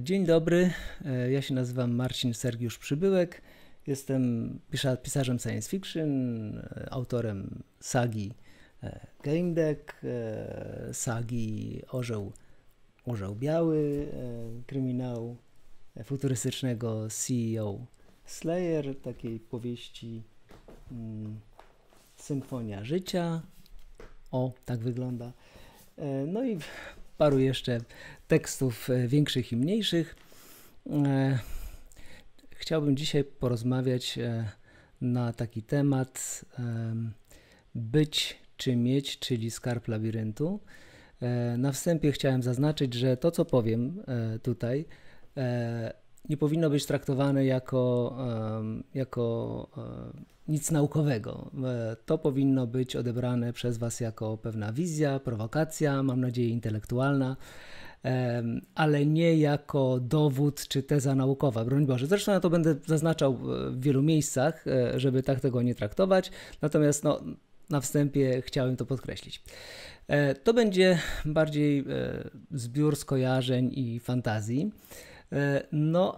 Dzień dobry, ja się nazywam Marcin Sergiusz Przybyłek, jestem pisarzem science fiction, autorem sagi Gamedec, sagi Orzeł Biały, kryminału futurystycznego CEO Slayer, takiej powieści Symfonia Życia. O, tak wygląda. No i paru jeszcze tekstów większych i mniejszych. Chciałbym dzisiaj porozmawiać na taki temat być czy mieć, czyli skarb labiryntu. Na wstępie chciałem zaznaczyć, że to, co powiem tutaj, nie powinno być traktowane jako nic naukowego. To powinno być odebrane przez Was jako pewna wizja, prowokacja, mam nadzieję intelektualna, ale nie jako dowód czy teza naukowa, broń Boże. Zresztą ja to będę zaznaczał w wielu miejscach, żeby tak tego nie traktować, natomiast no, na wstępie chciałem to podkreślić. To będzie bardziej zbiór skojarzeń i fantazji. No,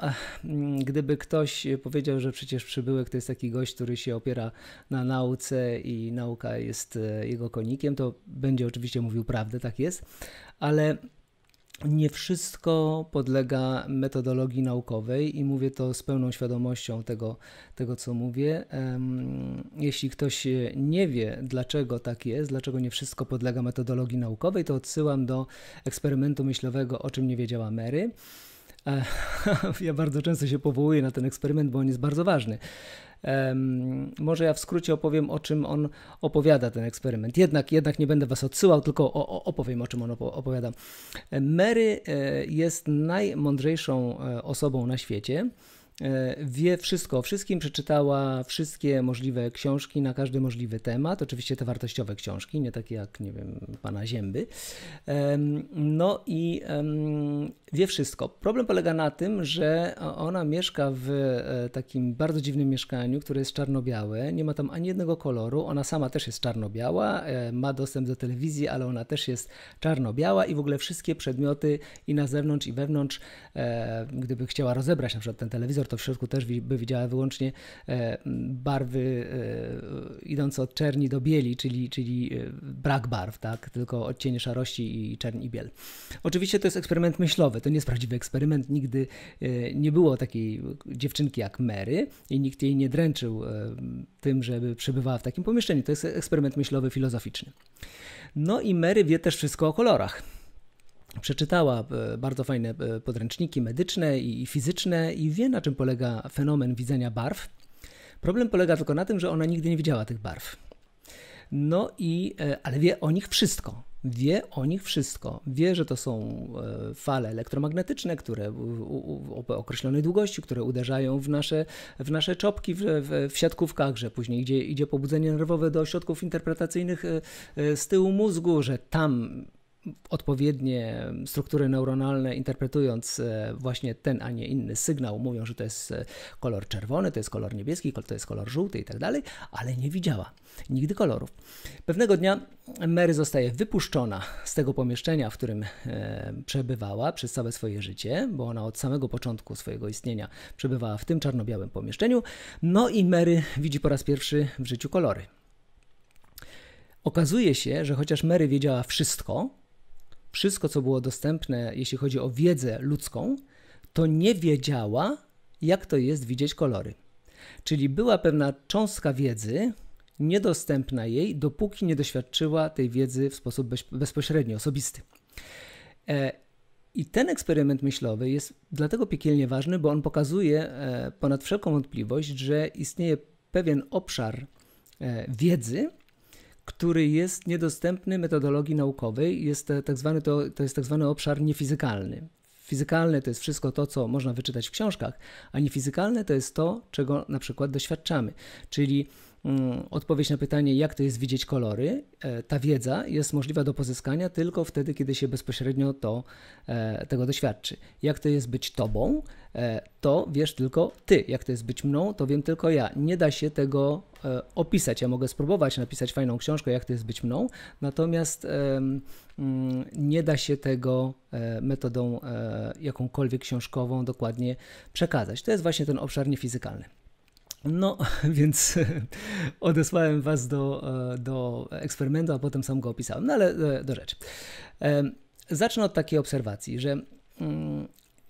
gdyby ktoś powiedział, że przecież Przybyłek to jest taki gość, który się opiera na nauce i nauka jest jego konikiem, to będzie oczywiście mówił prawdę, tak jest, ale nie wszystko podlega metodologii naukowej i mówię to z pełną świadomością tego, co mówię. Jeśli ktoś nie wie, dlaczego tak jest, dlaczego nie wszystko podlega metodologii naukowej, to odsyłam do eksperymentu myślowego O czym nie wiedziała Mary. Ja bardzo często się powołuję na ten eksperyment, bo on jest bardzo ważny. Może ja w skrócie opowiem, o czym on opowiada, ten eksperyment. Jednak nie będę Was odsyłał, tylko opowiem, o czym on opowiada. Mary jest najmądrzejszą osobą na świecie. Wie wszystko o wszystkim, przeczytała wszystkie możliwe książki na każdy możliwy temat, oczywiście te wartościowe książki, nie takie jak, nie wiem, Pana Zięby. No i wie wszystko. Problem polega na tym, że ona mieszka w takim bardzo dziwnym mieszkaniu, które jest czarno-białe, nie ma tam ani jednego koloru, ona sama też jest czarno-biała, ma dostęp do telewizji, ale ona też jest czarno-biała i w ogóle wszystkie przedmioty i na zewnątrz i wewnątrz, gdyby chciała rozebrać na przykład ten telewizor, to w środku też by widziała wyłącznie barwy idące od czerni do bieli, czyli brak barw, tak? Tylko odcienie szarości i czerni i biel. Oczywiście to jest eksperyment myślowy, to nie jest prawdziwy eksperyment. Nigdy nie było takiej dziewczynki jak Mary i nikt jej nie dręczył tym, żeby przebywała w takim pomieszczeniu. To jest eksperyment myślowy, filozoficzny. No i Mary wie też wszystko o kolorach. Przeczytała bardzo fajne podręczniki medyczne i fizyczne i wie, na czym polega fenomen widzenia barw. Problem polega tylko na tym, że ona nigdy nie widziała tych barw. No i, ale wie o nich wszystko. Wie o nich wszystko. Wie, że to są fale elektromagnetyczne, które o określonej długości, które uderzają w nasze czopki w siatkówkach, że później idzie pobudzenie nerwowe do ośrodków interpretacyjnych z tyłu mózgu, że tam odpowiednie struktury neuronalne, interpretując właśnie ten, a nie inny sygnał, mówią, że to jest kolor czerwony, to jest kolor niebieski, to jest kolor żółty i tak dalej, ale nie widziała nigdy kolorów. Pewnego dnia Mary zostaje wypuszczona z tego pomieszczenia, w którym przebywała przez całe swoje życie, bo ona od samego początku swojego istnienia przebywała w tym czarno-białym pomieszczeniu, no i Mary widzi po raz pierwszy w życiu kolory. Okazuje się, że chociaż Mary wiedziała wszystko, co było dostępne, jeśli chodzi o wiedzę ludzką, to nie wiedziała, jak to jest widzieć kolory. Czyli była pewna cząstka wiedzy niedostępna jej, dopóki nie doświadczyła tej wiedzy w sposób bezpośredni, osobisty. I ten eksperyment myślowy jest dlatego piekielnie ważny, bo on pokazuje ponad wszelką wątpliwość, że istnieje pewien obszar wiedzy, który jest niedostępny metodologii naukowej, to jest tak zwany obszar niefizykalny. Fizykalne to jest wszystko to, co można wyczytać w książkach, a niefizykalne to jest to, czego na przykład doświadczamy. Czyli odpowiedź na pytanie, jak to jest widzieć kolory. Ta wiedza jest możliwa do pozyskania tylko wtedy, kiedy się bezpośrednio tego doświadczy. Jak to jest być tobą, to wiesz tylko ty. Jak to jest być mną, to wiem tylko ja. Nie da się tego opisać. Ja mogę spróbować napisać fajną książkę, jak to jest być mną, natomiast nie da się tego metodą jakąkolwiek książkową dokładnie przekazać. To jest właśnie ten obszar niefizykalny. No, więc odesłałem was do eksperymentu, a potem sam go opisałem. No ale do rzeczy. Zacznę od takiej obserwacji, że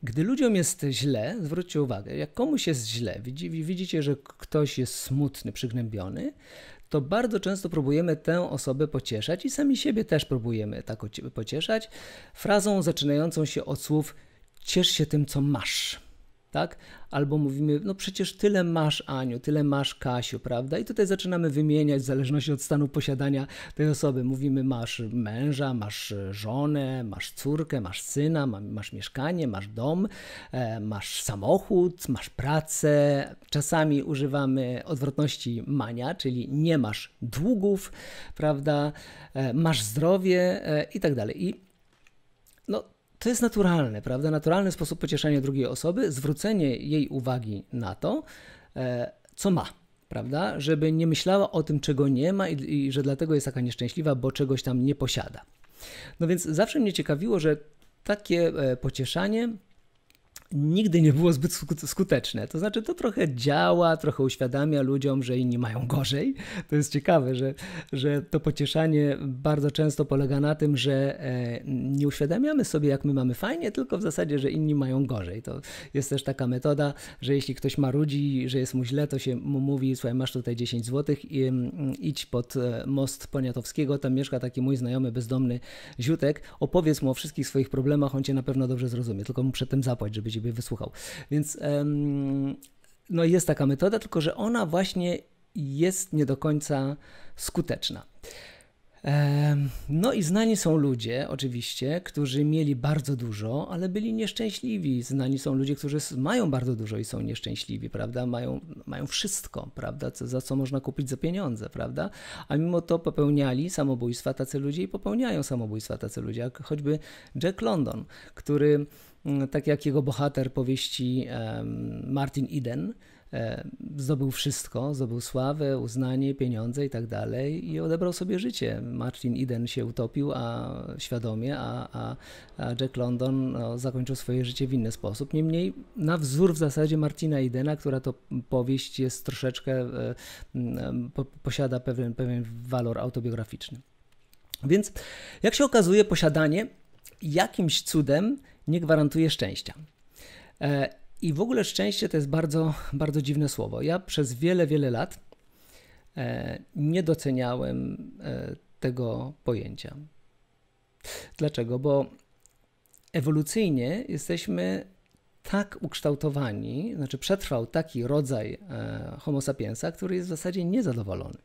gdy ludziom jest źle, zwróćcie uwagę, jak komuś jest źle, widzicie, że ktoś jest smutny, przygnębiony, to bardzo często próbujemy tę osobę pocieszać i sami siebie też próbujemy tak pocieszać frazą zaczynającą się od słów ciesz się tym, co masz. Tak? Albo mówimy, no przecież tyle masz, Aniu, tyle masz, Kasiu, prawda? I tutaj zaczynamy wymieniać w zależności od stanu posiadania tej osoby. Mówimy, masz męża, masz żonę, masz córkę, masz syna, masz mieszkanie, masz dom, masz samochód, masz pracę. Czasami używamy odwrotności mania, czyli nie masz długów, prawda? Masz zdrowie i tak dalej. I no, to jest naturalne, prawda? Naturalny sposób pocieszania drugiej osoby, zwrócenie jej uwagi na to, co ma, prawda? Żeby nie myślała o tym, czego nie ma i że dlatego jest taka nieszczęśliwa, bo czegoś tam nie posiada. No więc zawsze mnie ciekawiło, że takie pocieszanie nigdy nie było zbyt skuteczne. To znaczy to trochę działa, trochę uświadamia ludziom, że inni mają gorzej. To jest ciekawe, że to pocieszanie bardzo często polega na tym, że nie uświadamiamy sobie, jak my mamy fajnie, tylko w zasadzie, że inni mają gorzej. To jest też taka metoda, że jeśli ktoś marudzi, że jest mu źle, to się mu mówi, słuchaj, masz tutaj 10 zł i idź pod most Poniatowskiego, tam mieszka taki mój znajomy bezdomny Ziutek, opowiedz mu o wszystkich swoich problemach, on cię na pewno dobrze zrozumie, tylko mu przedtem zapłać, żeby ciebie wysłuchał. Więc no jest taka metoda, tylko że ona właśnie jest nie do końca skuteczna. No i znani są ludzie, oczywiście, którzy mieli bardzo dużo, ale byli nieszczęśliwi. Znani są ludzie, którzy mają bardzo dużo i są nieszczęśliwi, prawda? Mają wszystko, prawda? Za co można kupić za pieniądze, prawda? A mimo to popełniali samobójstwa tacy ludzie i popełniają samobójstwa tacy ludzie, jak choćby Jack London, który, tak jak jego bohater powieści Martin Eden, zdobył wszystko, zdobył sławę, uznanie, pieniądze i tak dalej i odebrał sobie życie. Martin Eden się utopił świadomie, a Jack London zakończył swoje życie w inny sposób. Niemniej na wzór w zasadzie Martina Edena, która to powieść jest troszeczkę, posiada pewien walor autobiograficzny. Więc jak się okazuje, posiadanie jakimś cudem nie gwarantuje szczęścia. I w ogóle szczęście to jest bardzo, bardzo dziwne słowo. Ja przez wiele, wiele lat nie doceniałem tego pojęcia. Dlaczego? Bo ewolucyjnie jesteśmy tak ukształtowani, znaczy przetrwał taki rodzaj homo sapiensa, który jest w zasadzie niezadowolony.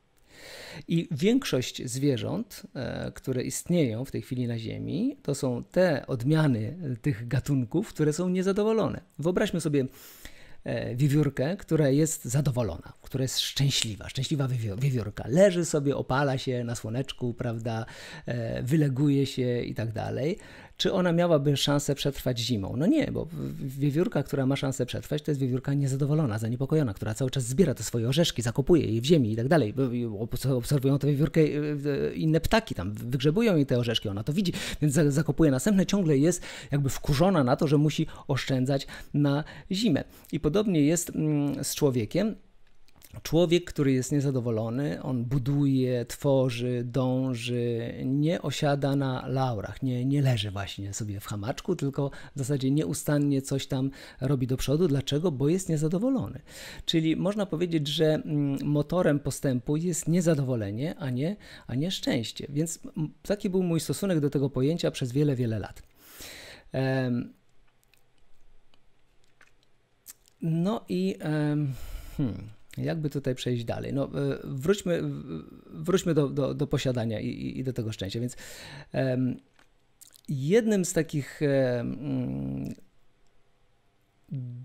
I większość zwierząt, które istnieją w tej chwili na Ziemi, to są te odmiany tych gatunków, które są niezadowolone. Wyobraźmy sobie wiewiórkę, która jest zadowolona, która jest szczęśliwa, szczęśliwa wiewiórka. Leży sobie, opala się na słoneczku, prawda, wyleguje się i tak dalej. Czy ona miałaby szansę przetrwać zimą? No nie, bo wiewiórka, która ma szansę przetrwać, to jest wiewiórka niezadowolona, zaniepokojona, która cały czas zbiera te swoje orzeszki, zakopuje je w ziemi i tak dalej. Obserwują tę wiewiórkę inne ptaki, tam wygrzebują jej te orzeszki, ona to widzi, więc zakopuje następne, ciągle jest jakby wkurzona na to, że musi oszczędzać na zimę. I podobnie jest z człowiekiem. Człowiek, który jest niezadowolony, on buduje, tworzy, dąży, nie osiada na laurach, nie leży właśnie sobie w hamaczku, tylko w zasadzie nieustannie coś tam robi do przodu. Dlaczego? Bo jest niezadowolony. Czyli można powiedzieć, że motorem postępu jest niezadowolenie, a nie szczęście. Więc taki był mój stosunek do tego pojęcia przez wiele, wiele lat. No i... Jakby tutaj przejść dalej? No, wróćmy do posiadania i do tego szczęścia. Więc jednym z takich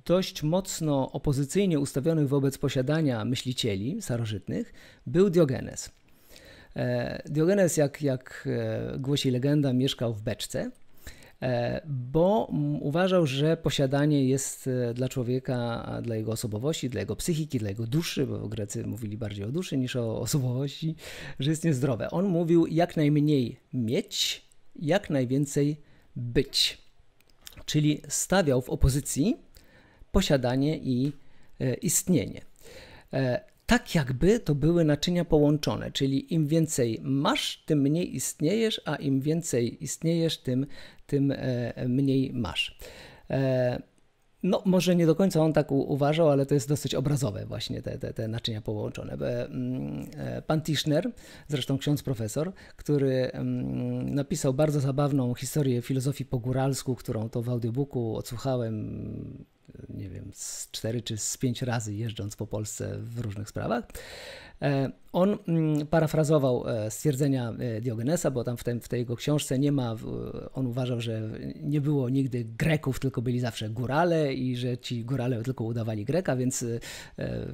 dość mocno opozycyjnie ustawionych wobec posiadania myślicieli starożytnych był Diogenes. Diogenes, jak głosi legenda, mieszkał w beczce, bo uważał, że posiadanie jest dla człowieka, dla jego osobowości, dla jego psychiki, dla jego duszy, bo Grecy mówili bardziej o duszy niż o osobowości, że jest niezdrowe. On mówił: jak najmniej mieć, jak najwięcej być. Czyli stawiał w opozycji posiadanie i istnienie. Tak jakby to były naczynia połączone, czyli im więcej masz, tym mniej istniejesz, a im więcej istniejesz, tym mniej masz. No, może nie do końca on tak uważał, ale to jest dosyć obrazowe właśnie te naczynia połączone. Pan Tischner, zresztą ksiądz profesor, który napisał bardzo zabawną historię filozofii po góralsku, którą to w audiobooku odsłuchałem, nie wiem, z 4 czy z 5 razy, jeżdżąc po Polsce w różnych sprawach. On parafrazował stwierdzenia Diogenesa, bo tam w tej jego książce nie ma, on uważał, że nie było nigdy Greków, tylko byli zawsze górale i że ci górale tylko udawali Greka, więc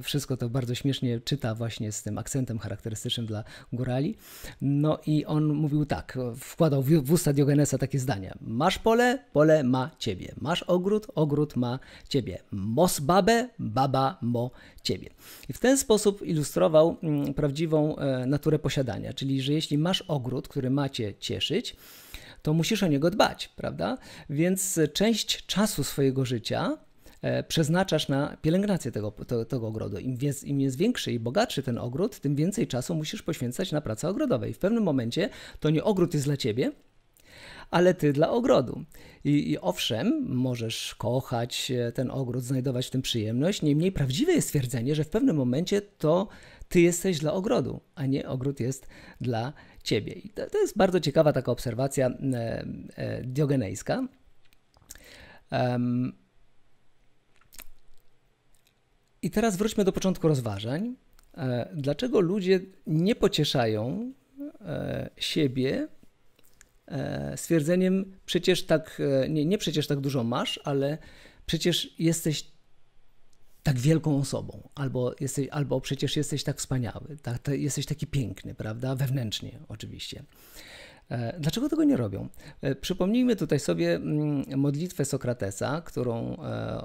wszystko to bardzo śmiesznie czyta właśnie z tym akcentem charakterystycznym dla górali. No i on mówił tak, wkładał w usta Diogenesa takie zdania: masz pole, pole ma ciebie, masz ogród, ogród ma ciebie, mos babę, baba mo ciebie. I w ten sposób ilustrował prawdziwą naturę posiadania, czyli że jeśli masz ogród, który ma cię cieszyć, to musisz o niego dbać, prawda? Więc część czasu swojego życia przeznaczasz na pielęgnację tego ogrodu. Im jest większy i bogatszy ten ogród, tym więcej czasu musisz poświęcać na pracę ogrodowej. W pewnym momencie to nie ogród jest dla ciebie, ale ty dla ogrodu. I owszem, możesz kochać ten ogród, znajdować w tym przyjemność, niemniej prawdziwe jest twierdzenie, że w pewnym momencie to ty jesteś dla ogrodu, a nie ogród jest dla ciebie. I to jest bardzo ciekawa taka obserwacja diogenejska. I teraz wróćmy do początku rozważań. Dlaczego ludzie nie pocieszają siebie stwierdzeniem: przecież tak, nie przecież tak dużo masz, ale przecież jesteś tak wielką osobą, albo przecież jesteś tak wspaniały, jesteś taki piękny, prawda? Wewnętrznie oczywiście. Dlaczego tego nie robią? Przypomnijmy tutaj sobie modlitwę Sokratesa, którą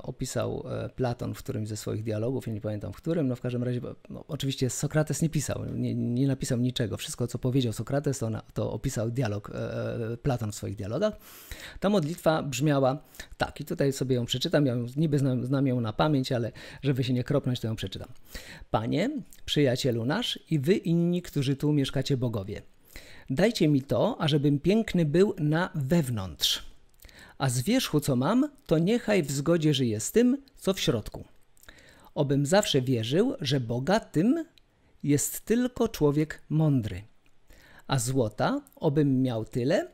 opisał Platon w którymś ze swoich dialogów, ja nie pamiętam w którym, no w każdym razie, no oczywiście Sokrates nie pisał, nie napisał niczego, wszystko co powiedział Sokrates to opisał Platon w swoich dialogach. Ta modlitwa brzmiała tak, i tutaj sobie ją przeczytam, ja niby znam ją na pamięć, ale żeby się nie kropnąć, to ją przeczytam. Panie, przyjacielu nasz i wy inni, którzy tu mieszkacie, bogowie, dajcie mi to, ażebym piękny był na wewnątrz, a z wierzchu, co mam, to niechaj w zgodzie żyje z tym, co w środku. Obym zawsze wierzył, że bogatym jest tylko człowiek mądry, a złota obym miał tyle,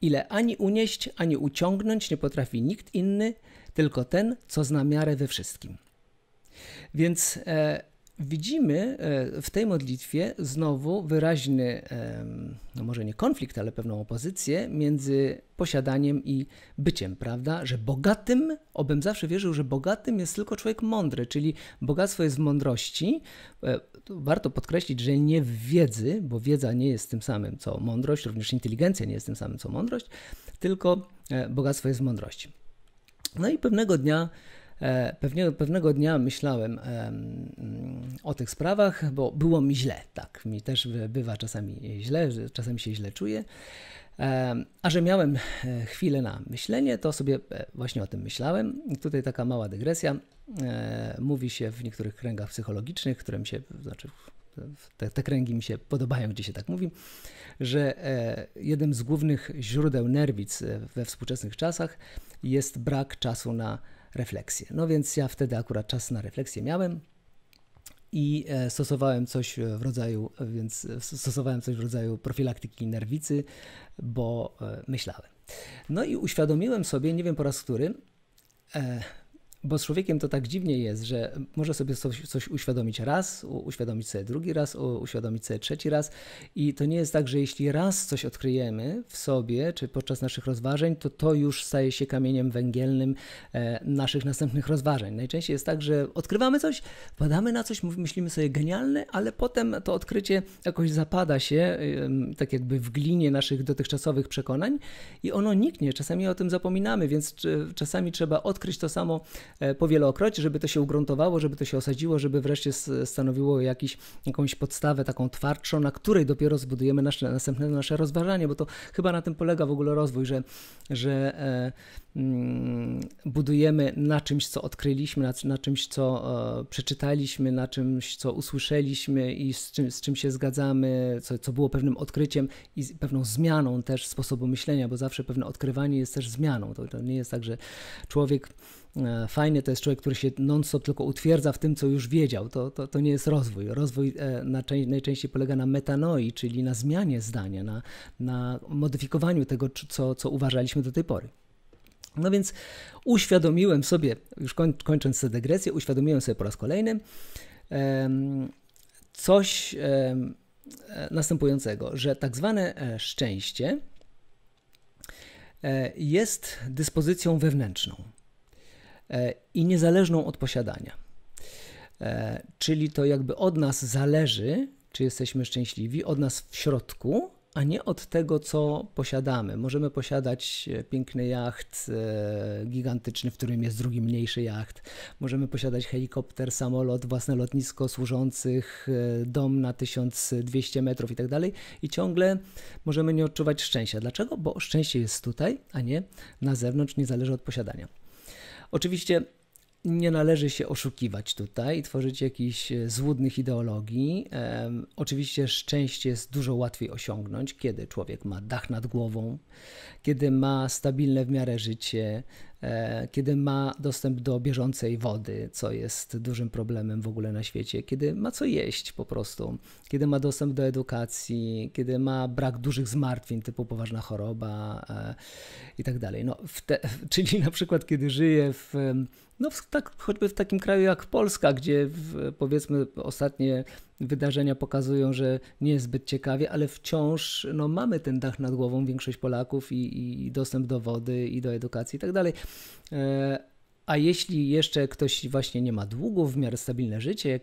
ile ani unieść, ani uciągnąć nie potrafi nikt inny, tylko ten, co zna miarę we wszystkim. Więc widzimy w tej modlitwie znowu wyraźny, no może nie konflikt, ale pewną opozycję między posiadaniem i byciem, prawda? Że bogatym, obym zawsze wierzył, że bogatym jest tylko człowiek mądry, czyli bogactwo jest w mądrości. Warto podkreślić, że nie w wiedzy, bo wiedza nie jest tym samym co mądrość, również inteligencja nie jest tym samym co mądrość, tylko bogactwo jest w mądrości. No i pewnego dnia myślałem o tych sprawach, bo było mi źle, tak, mi też bywa czasami źle, czasem się źle czuję, a że miałem chwilę na myślenie, to sobie właśnie o tym myślałem. I tutaj taka mała dygresja, mówi się w niektórych kręgach psychologicznych, które mi się, znaczy te kręgi mi się podobają, gdzie się tak mówi, że jednym z głównych źródeł nerwic we współczesnych czasach jest brak czasu na refleksję. No więc ja wtedy akurat czas na refleksję miałem i stosowałem coś w rodzaju, profilaktyki nerwicy, bo myślałem. No i uświadomiłem sobie, nie wiem po raz który, Bo z człowiekiem to tak dziwnie jest, że może sobie coś uświadomić raz, uświadomić sobie drugi raz, uświadomić sobie trzeci raz i to nie jest tak, że jeśli raz coś odkryjemy w sobie czy podczas naszych rozważań, to to już staje się kamieniem węgielnym naszych następnych rozważań. Najczęściej jest tak, że odkrywamy coś, badamy na coś, myślimy sobie genialne, ale potem to odkrycie jakoś zapada się tak jakby w glinie naszych dotychczasowych przekonań i ono niknie. Czasami o tym zapominamy, więc czasami trzeba odkryć to samo po wielokroć, żeby to się ugruntowało, żeby to się osadziło, żeby wreszcie stanowiło jakąś podstawę taką twardszą, na której dopiero zbudujemy następne nasze rozważanie, bo to chyba na tym polega w ogóle rozwój, że budujemy na czymś, co odkryliśmy, na czymś, co przeczytaliśmy, na czymś, co usłyszeliśmy i z czym się zgadzamy, co było pewnym odkryciem i pewną zmianą też sposobu myślenia, bo zawsze pewne odkrywanie jest też zmianą. To nie jest tak, że człowiek fajny to jest człowiek, który się non-stop tylko utwierdza w tym, co już wiedział. To nie jest rozwój. Rozwój najczęściej polega na metanoi, czyli na zmianie zdania, na modyfikowaniu tego, co uważaliśmy do tej pory. No więc uświadomiłem sobie, już kończąc tę dygresję, uświadomiłem sobie po raz kolejny coś następującego, że tak zwane szczęście jest dyspozycją wewnętrzną i niezależną od posiadania. Czyli to jakby od nas zależy, czy jesteśmy szczęśliwi, od nas w środku, a nie od tego, co posiadamy. Możemy posiadać piękny jacht gigantyczny, w którym jest drugi mniejszy jacht. Możemy posiadać helikopter, samolot, własne lotnisko służących, dom na 1200 metrów i tak dalej. I ciągle możemy nie odczuwać szczęścia. Dlaczego? Bo szczęście jest tutaj, a nie na zewnątrz, nie zależy od posiadania. Oczywiście nie należy się oszukiwać tutaj i tworzyć jakichś złudnych ideologii. Oczywiście szczęście jest dużo łatwiej osiągnąć, kiedy człowiek ma dach nad głową, kiedy ma stabilne w miarę życie, kiedy ma dostęp do bieżącej wody, co jest dużym problemem w ogóle na świecie, kiedy ma co jeść po prostu, kiedy ma dostęp do edukacji, kiedy ma brak dużych zmartwień typu poważna choroba i tak dalej. Czyli na przykład kiedy żyje choćby w takim kraju jak Polska, gdzie powiedzmy ostatnie wydarzenia pokazują, że nie jest zbyt ciekawie, ale wciąż mamy ten dach nad głową, większość Polaków i dostęp do wody i do edukacji i tak dalej. A jeśli jeszcze ktoś właśnie nie ma długów, w miarę stabilne życie,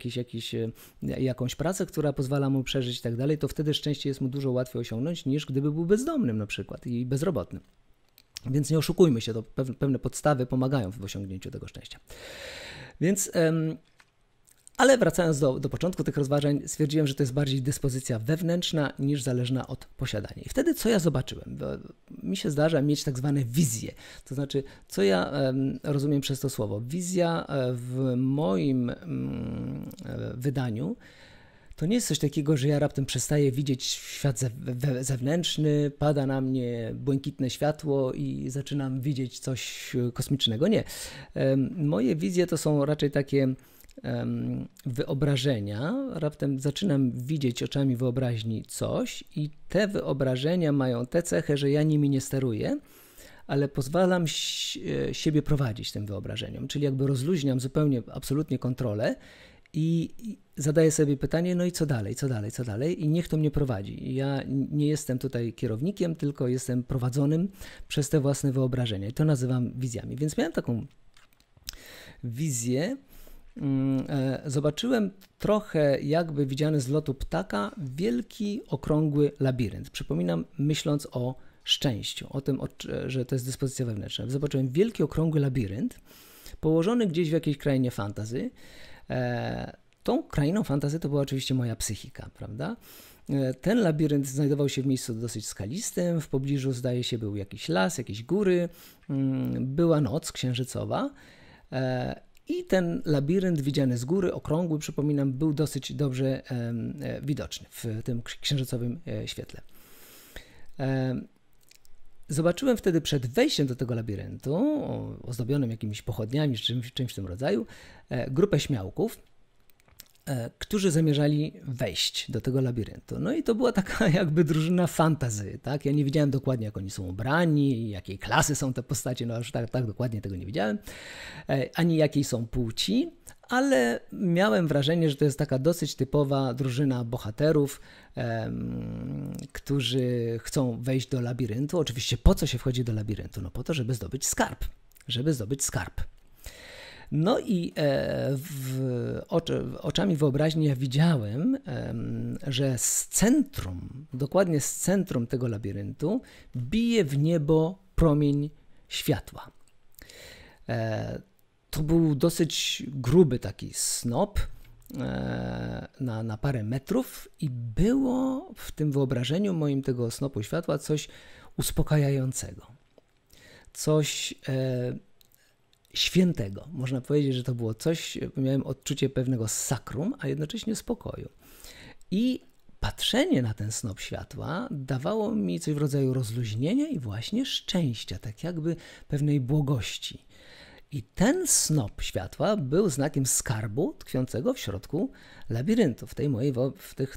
jakąś pracę, która pozwala mu przeżyć i tak dalej, to wtedy szczęście jest mu dużo łatwiej osiągnąć niż gdyby był bezdomnym na przykład i bezrobotnym. Więc nie oszukujmy się, to pewne podstawy pomagają w osiągnięciu tego szczęścia. Więc... Ale wracając do początku tych rozważań, stwierdziłem, że to jest bardziej dyspozycja wewnętrzna niż zależna od posiadania. I wtedy co ja zobaczyłem? Bo mi się zdarza mieć tak zwane wizje. To znaczy, co ja rozumiem przez to słowo? Wizja w moim wydaniu to nie jest coś takiego, że ja raptem przestaję widzieć świat zewnętrzny, pada na mnie błękitne światło i zaczynam widzieć coś kosmicznego. Nie. Moje wizje to są raczej takie wyobrażenia, raptem zaczynam widzieć oczami wyobraźni coś i te wyobrażenia mają tę cechę, że ja nimi nie steruję, ale pozwalam siebie prowadzić tym wyobrażeniom, czyli jakby rozluźniam zupełnie, absolutnie kontrolę i zadaję sobie pytanie, no i co dalej i niech to mnie prowadzi. Ja nie jestem tutaj kierownikiem, tylko jestem prowadzonym przez te własne wyobrażenia i to nazywam wizjami, więc miałem taką wizję. Zobaczyłem trochę jakby widziany z lotu ptaka wielki, okrągły labirynt. Przypominam, myśląc o szczęściu, o tym, że to jest dyspozycja wewnętrzna. Zobaczyłem wielki, okrągły labirynt położony gdzieś w jakiejś krainie fantasy. Tą krainą fantasy to była oczywiście moja psychika, prawda? Ten labirynt znajdował się w miejscu dosyć skalistym, w pobliżu zdaje się był jakiś las, jakieś góry, była noc księżycowa. I ten labirynt widziany z góry, okrągły, przypominam, był dosyć dobrze widoczny w tym księżycowym świetle. Zobaczyłem wtedy przed wejściem do tego labiryntu, ozdobionym jakimiś pochodniami czy czymś w tym rodzaju, grupę śmiałków, którzy zamierzali wejść do tego labiryntu. No i to była taka jakby drużyna fantasy, tak? Ja nie wiedziałem dokładnie, jak oni są ubrani, jakiej klasy są te postacie, no aż tak dokładnie tego nie wiedziałem, ani jakiej są płci, ale miałem wrażenie, że to jest taka dosyć typowa drużyna bohaterów, którzy chcą wejść do labiryntu. Oczywiście po co się wchodzi do labiryntu? No po to, żeby zdobyć skarb, No i oczami wyobraźni ja widziałem, że z centrum, dokładnie z centrum tego labiryntu bije w niebo promień światła. To był dosyć gruby taki snop na parę metrów i było w tym wyobrażeniu moim tego snopu światła coś uspokajającego, coś świętego. Można powiedzieć, że to było coś, miałem odczucie pewnego sakrum, a jednocześnie spokoju. I patrzenie na ten snop światła dawało mi coś w rodzaju rozluźnienia i właśnie szczęścia, tak jakby pewnej błogości. I ten snop światła był znakiem skarbu tkwiącego w środku labiryntu, w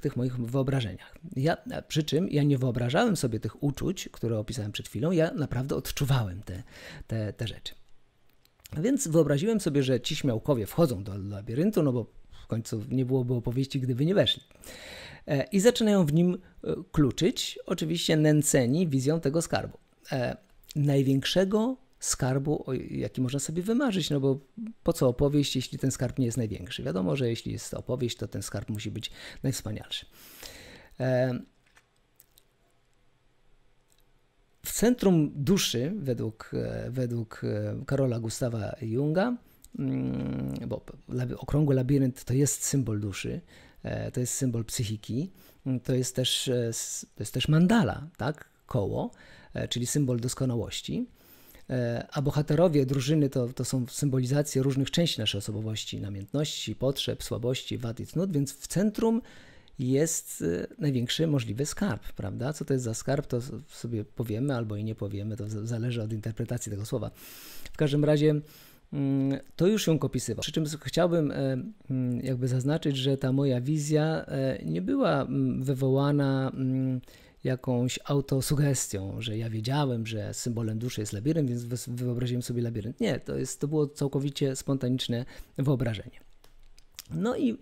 tych moich wyobrażeniach. Przy czym ja nie wyobrażałem sobie tych uczuć, które opisałem przed chwilą, ja naprawdę odczuwałem te rzeczy. Więc wyobraziłem sobie, że ci śmiałkowie wchodzą do labiryntu, no bo w końcu nie byłoby opowieści, gdyby nie weszli. I zaczynają w nim kluczyć, oczywiście nęceni wizją tego skarbu. Największego skarbu, jaki można sobie wymarzyć, no bo po co opowieść, jeśli ten skarb nie jest największy? Wiadomo, że jeśli jest opowieść, to ten skarb musi być najwspanialszy. W centrum duszy, według Karola Gustawa Junga, bo okrągły labirynt to jest symbol duszy, to jest symbol psychiki, to jest też mandala, tak? Koło, czyli symbol doskonałości, a bohaterowie drużyny to są symbolizacje różnych części naszej osobowości, namiętności, potrzeb, słabości, wad i cnót, więc w centrum jest największy możliwy skarb, prawda? Co to jest za skarb, to sobie powiemy albo i nie powiemy, to zależy od interpretacji tego słowa. W każdym razie to już ją opisywał. Przy czym chciałbym jakby zaznaczyć, że ta moja wizja nie była wywołana jakąś autosugestią, że ja wiedziałem, że symbolem duszy jest labirynt, więc wyobraziłem sobie labirynt. Nie, to było całkowicie spontaniczne wyobrażenie. No i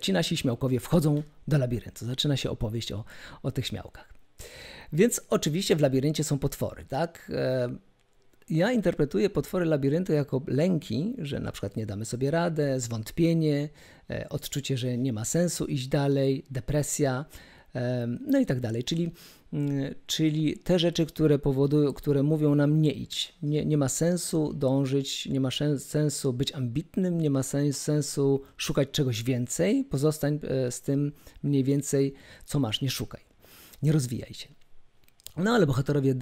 ci nasi śmiałkowie wchodzą do labiryntu. Zaczyna się opowieść o tych śmiałkach. Więc oczywiście w labiryncie są potwory, tak? Ja interpretuję potwory labiryntu jako lęki, że na przykład nie damy sobie radę, zwątpienie, odczucie, że nie ma sensu iść dalej, depresja, no i tak dalej. Czyli te rzeczy, które mówią nam nie idź. Nie ma sensu dążyć, nie ma sensu być ambitnym, nie ma sensu szukać czegoś więcej. Pozostań z tym mniej więcej, co masz. Nie szukaj, nie rozwijaj się. No ale bohaterowie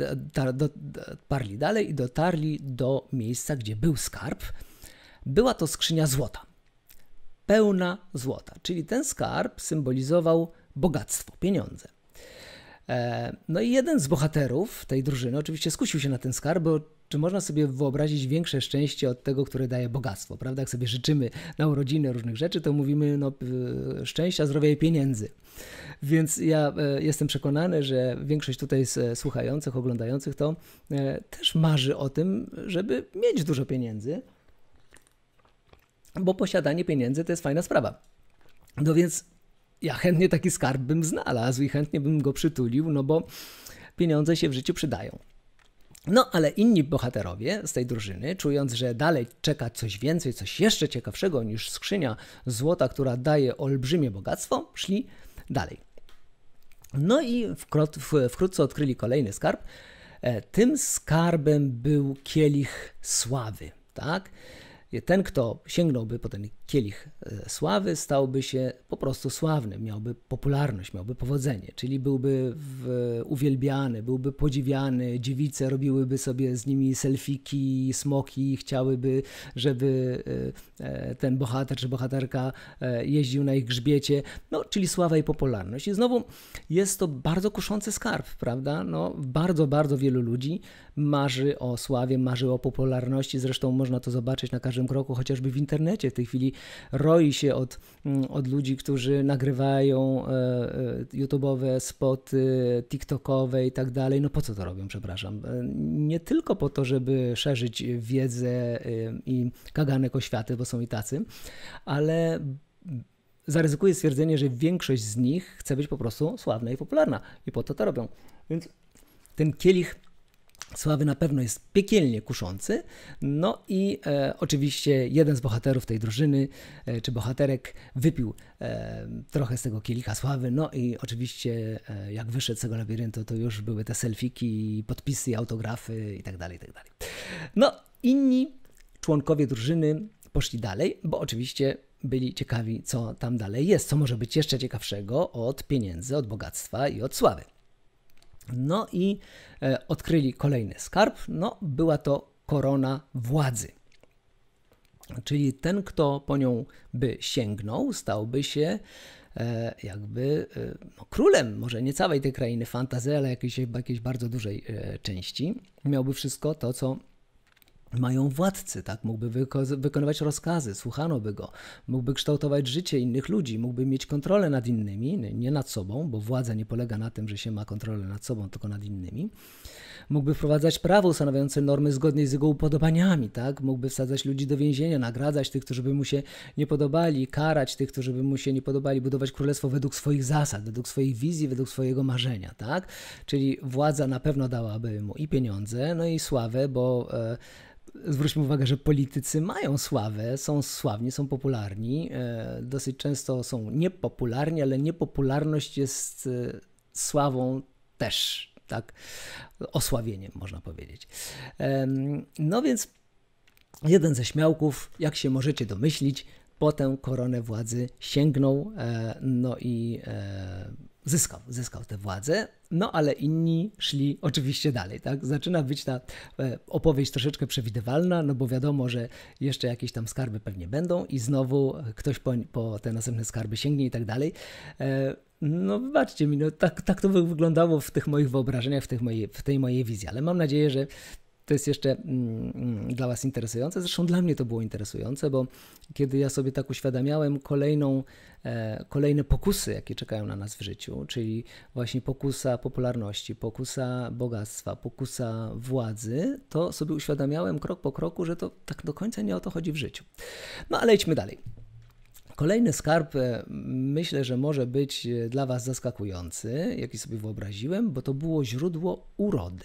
parli dalej i dotarli do miejsca, gdzie był skarb. Była to skrzynia złota, pełna złota. Czyli ten skarb symbolizował bogactwo, pieniądze. No i jeden z bohaterów tej drużyny oczywiście skusił się na ten skarb, bo czy można sobie wyobrazić większe szczęście od tego, które daje bogactwo, prawda? Jak sobie życzymy na urodziny różnych rzeczy, to mówimy no, szczęścia, zdrowia i pieniędzy. Więc ja jestem przekonany, że większość tutaj z słuchających, oglądających to też marzy o tym, żeby mieć dużo pieniędzy, bo posiadanie pieniędzy to jest fajna sprawa. No więc ja chętnie taki skarb bym znalazł i chętnie bym go przytulił, no bo pieniądze się w życiu przydają. No ale inni bohaterowie z tej drużyny, czując, że dalej czeka coś więcej, coś jeszcze ciekawszego niż skrzynia złota, która daje olbrzymie bogactwo, szli dalej. No i wkrótce odkryli kolejny skarb. Tym skarbem był kielich sławy, tak? Ten, kto sięgnąłby po ten kielich sławy, stałby się po prostu sławny, miałby popularność, miałby powodzenie, czyli byłby uwielbiany, byłby podziwiany, dziewice robiłyby sobie z nimi selfiki, smoki, chciałyby, żeby ten bohater czy bohaterka jeździł na ich grzbiecie, no, czyli sława i popularność. I znowu jest to bardzo kuszący skarb, prawda? No, bardzo wielu ludzi marzy o sławie, marzy o popularności, zresztą można to zobaczyć na każdym kroku, chociażby w internecie. W tej chwili roi się od ludzi, którzy nagrywają YouTube'owe spoty, TikTokowe i tak dalej. No po co to robią, przepraszam? Nie tylko po to, żeby szerzyć wiedzę i kaganek oświaty, bo są i tacy, ale zaryzykuję stwierdzenie, że większość z nich chce być po prostu sławna i popularna i po to to robią. Więc ten kielich sławy na pewno jest piekielnie kuszący. No i oczywiście jeden z bohaterów tej drużyny, czy bohaterek, wypił trochę z tego kielicha sławy. No i oczywiście jak wyszedł z tego labiryntu, to już były te selfiki, podpisy, autografy i tak dalej, i tak dalej. No, inni członkowie drużyny poszli dalej, bo oczywiście byli ciekawi, co tam dalej jest, co może być jeszcze ciekawszego od pieniędzy, od bogactwa i od sławy. No i odkryli kolejny skarb. No, była to korona władzy. Czyli ten, kto po nią by sięgnął, stałby się jakby no, królem, może nie całej tej krainy fantasy, ale jakiejś bardzo dużej części. Miałby wszystko to, co mają władcy, tak? Mógłby wykonywać rozkazy, słuchano by go, mógłby kształtować życie innych ludzi, mógłby mieć kontrolę nad innymi, nie nad sobą, bo władza nie polega na tym, że się ma kontrolę nad sobą, tylko nad innymi. Mógłby wprowadzać prawo ustanawiające normy zgodnie z jego upodobaniami, tak? Mógłby wsadzać ludzi do więzienia, nagradzać tych, którzy by mu się nie podobali, karać tych, którzy by mu się nie podobali, budować królestwo według swoich zasad, według swojej wizji, według swojego marzenia, tak? Czyli władza na pewno dałaby mu i pieniądze, no i sławę, bo zwróćmy uwagę, że politycy mają sławę, są sławni, są popularni, dosyć często są niepopularni, ale niepopularność jest sławą też, tak, osławieniem można powiedzieć. No więc jeden ze śmiałków, jak się możecie domyślić, po tę koronę władzy sięgnął, no i zyskał tę władzę, no ale inni szli oczywiście dalej, tak? Zaczyna być ta opowieść troszeczkę przewidywalna, no bo wiadomo, że jeszcze jakieś tam skarby pewnie będą i znowu ktoś po te następne skarby sięgnie i tak dalej. No wybaczcie mi, no, tak to wyglądało w tych moich wyobrażeniach, w tej mojej wizji, ale mam nadzieję, że to jest jeszcze dla was interesujące. Zresztą dla mnie to było interesujące, bo kiedy ja sobie tak uświadamiałem kolejne pokusy, jakie czekają na nas w życiu, czyli właśnie pokusa popularności, pokusa bogactwa, pokusa władzy, to sobie uświadamiałem krok po kroku, że to tak do końca nie o to chodzi w życiu. No ale idźmy dalej. Kolejny skarb myślę, że może być dla was zaskakujący, jaki sobie wyobraziłem, bo to było źródło urody.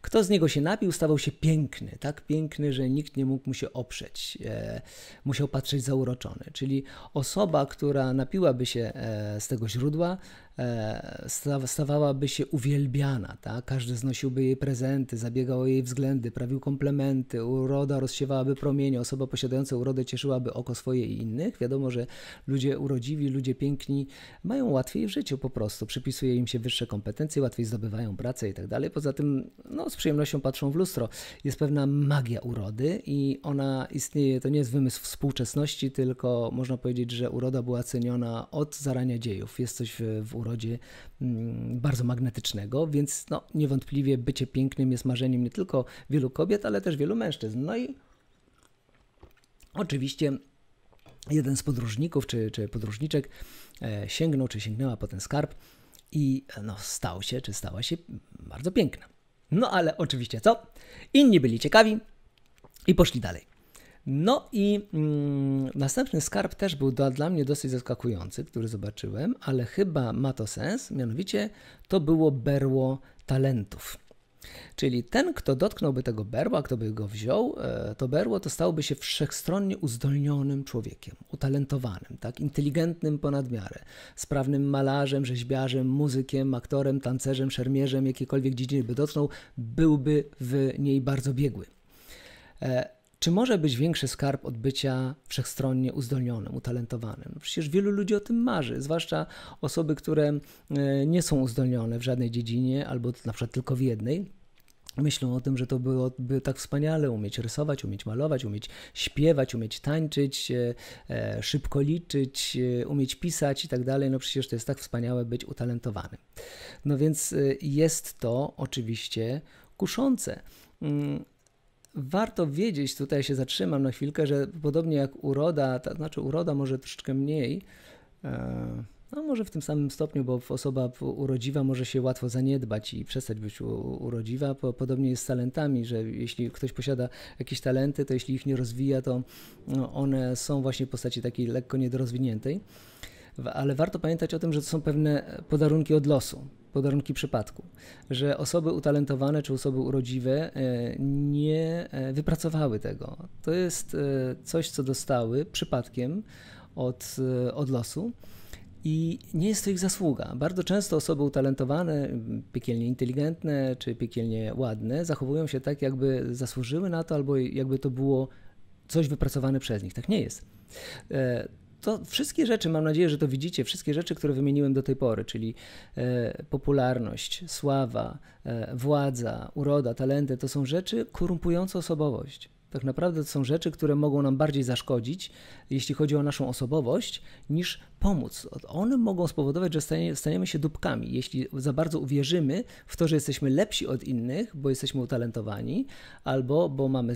Kto z niego się napił, stawał się piękny, tak piękny, że nikt nie mógł mu się oprzeć, musiał patrzeć zauroczony. Czyli osoba, która napiłaby się z tego źródła, stawałaby się uwielbiana, tak? Każdy znosiłby jej prezenty, zabiegał o jej względy, prawił komplementy, uroda rozsiewałaby promienie, osoba posiadająca urodę cieszyłaby oko swoje i innych. Wiadomo, że ludzie urodziwi, ludzie piękni mają łatwiej w życiu po prostu, przypisuje im się wyższe kompetencje, łatwiej zdobywają pracę i tak dalej. Poza tym no, z przyjemnością patrzą w lustro. Jest pewna magia urody i ona istnieje, to nie jest wymysł współczesności, tylko można powiedzieć, że uroda była ceniona od zarania dziejów. Jest coś w urodzie bardzo magnetycznego, więc no, niewątpliwie bycie pięknym jest marzeniem nie tylko wielu kobiet, ale też wielu mężczyzn. No i oczywiście jeden z podróżników czy podróżniczek sięgnął czy sięgnęła po ten skarb i no, stał się czy stała się bardzo piękna. No ale oczywiście co? Inni byli ciekawi i poszli dalej. No i następny skarb też był dla mnie dosyć zaskakujący, który zobaczyłem, ale chyba ma to sens, mianowicie to było berło talentów. Czyli ten, kto dotknąłby tego berła, kto by go wziął, to berło, to stałby się wszechstronnie uzdolnionym człowiekiem, utalentowanym, tak, inteligentnym ponad miarę, sprawnym malarzem, rzeźbiarzem, muzykiem, aktorem, tancerzem, szermierzem, jakiejkolwiek dziedziny by dotknął, byłby w niej bardzo biegły. Czy może być większy skarb od bycia wszechstronnie uzdolnionym, utalentowanym? Przecież wielu ludzi o tym marzy, zwłaszcza osoby, które nie są uzdolnione w żadnej dziedzinie albo na przykład tylko w jednej. Myślą o tym, że to byłoby tak wspaniale umieć rysować, umieć malować, umieć śpiewać, umieć tańczyć, szybko liczyć, umieć pisać i tak dalej. No przecież to jest tak wspaniałe być utalentowanym. No więc jest to oczywiście kuszące. Warto wiedzieć, tutaj się zatrzymam na chwilkę, że podobnie jak uroda, to znaczy uroda może troszeczkę mniej, no może w tym samym stopniu, bo osoba urodziwa może się łatwo zaniedbać i przestać być urodziwa. Podobnie jest z talentami, że jeśli ktoś posiada jakieś talenty, to jeśli ich nie rozwija, to one są właśnie w postaci takiej lekko niedorozwiniętej. Ale warto pamiętać o tym, że to są pewne podarunki od losu, podarunki przypadku, że osoby utalentowane czy osoby urodziwe nie wypracowały tego. To jest coś, co dostały przypadkiem od losu. I nie jest to ich zasługa. Bardzo często osoby utalentowane, piekielnie inteligentne czy piekielnie ładne zachowują się tak, jakby zasłużyły na to, albo jakby to było coś wypracowane przez nich. Tak nie jest. To wszystkie rzeczy, mam nadzieję, że to widzicie, wszystkie rzeczy, które wymieniłem do tej pory, czyli popularność, sława, władza, uroda, talenty, to są rzeczy korumpujące osobowość. Tak naprawdę to są rzeczy, które mogą nam bardziej zaszkodzić, jeśli chodzi o naszą osobowość, niż pomóc. One mogą spowodować, że staniemy się dupkami, jeśli za bardzo uwierzymy w to, że jesteśmy lepsi od innych, bo jesteśmy utalentowani, albo bo mamy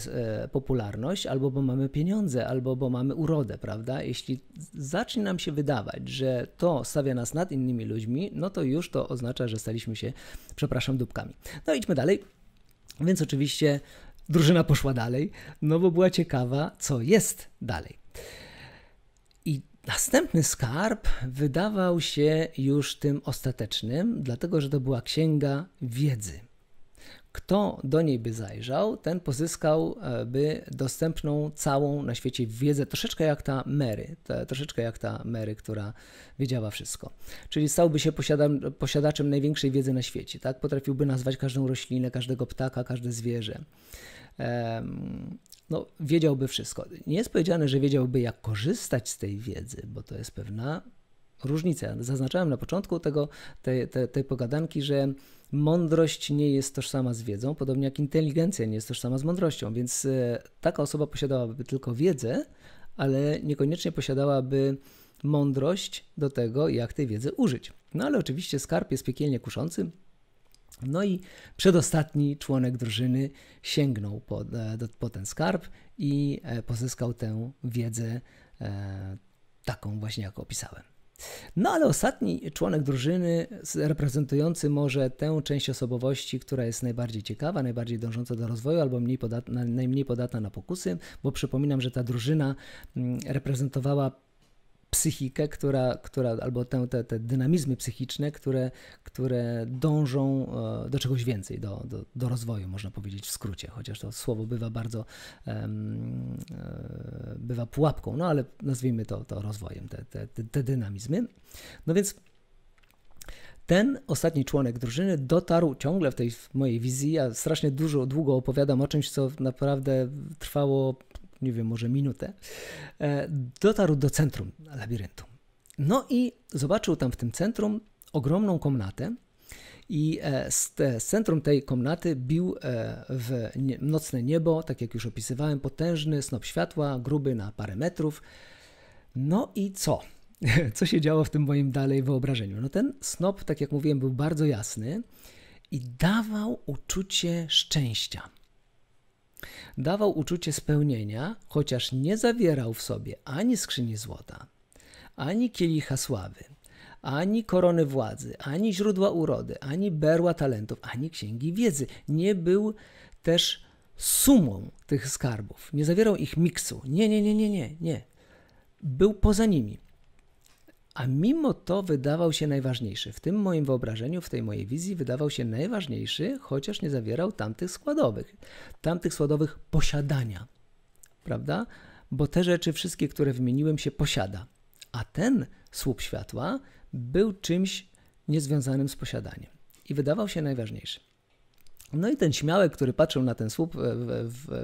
popularność, albo bo mamy pieniądze, albo bo mamy urodę, prawda? Jeśli zacznie nam się wydawać, że to stawia nas nad innymi ludźmi, no to już to oznacza, że staliśmy się, przepraszam, dupkami. No idźmy dalej. Więc oczywiście drużyna poszła dalej, no bo była ciekawa, co jest dalej. I następny skarb wydawał się już tym ostatecznym, dlatego że to była księga wiedzy. Kto do niej by zajrzał, ten pozyskałby dostępną całą na świecie wiedzę, troszeczkę jak ta Mary, która wiedziała wszystko. Czyli stałby się posiadaczem największej wiedzy na świecie, tak? Potrafiłby nazwać każdą roślinę, każdego ptaka, każde zwierzę. No, wiedziałby wszystko. Nie jest powiedziane, że wiedziałby, jak korzystać z tej wiedzy, bo to jest pewna różnica. Zaznaczałem na początku tej pogadanki, że mądrość nie jest tożsama z wiedzą, podobnie jak inteligencja nie jest tożsama z mądrością, więc taka osoba posiadałaby tylko wiedzę, ale niekoniecznie posiadałaby mądrość do tego, jak tej wiedzy użyć. No ale oczywiście skarb jest piekielnie kuszący, no i przedostatni członek drużyny sięgnął po ten skarb i pozyskał tę wiedzę taką właśnie, jak opisałem. No ale ostatni członek drużyny reprezentujący może tę część osobowości, która jest najbardziej ciekawa, najbardziej dążąca do rozwoju albo najmniej podatna na pokusy, bo przypominam, że ta drużyna reprezentowała psychikę, albo te dynamizmy psychiczne, które dążą do czegoś więcej, do rozwoju, można powiedzieć w skrócie, chociaż to słowo bywa bardzo, bywa pułapką, no ale nazwijmy to rozwojem, te dynamizmy. No więc ten ostatni członek drużyny dotarł ciągle w tej mojej wizji, ja strasznie długo opowiadam o czymś, co naprawdę trwało, nie wiem, może minutę, dotarł do centrum labiryntu. No i zobaczył tam w tym centrum ogromną komnatę i z centrum tej komnaty bił w nocne niebo, tak jak już opisywałem, potężny snop światła, gruby na parę metrów. No i co? Co się działo w tym moim dalej wyobrażeniu? No ten snop, tak jak mówiłem, był bardzo jasny i dawał uczucie szczęścia. Dawał uczucie spełnienia, chociaż nie zawierał w sobie ani skrzyni złota, ani kielicha sławy, ani korony władzy, ani źródła urody, ani berła talentów, ani księgi wiedzy. Nie był też sumą tych skarbów, nie zawierał ich miksu. Nie. Był poza nimi. A mimo to wydawał się najważniejszy. W tym moim wyobrażeniu, w tej mojej wizji wydawał się najważniejszy, chociaż nie zawierał tamtych składowych posiadania, prawda? Bo te rzeczy wszystkie, które wymieniłem, się posiada. A ten słup światła był czymś niezwiązanym z posiadaniem i wydawał się najważniejszy. No i ten śmiałek, który patrzył na ten słup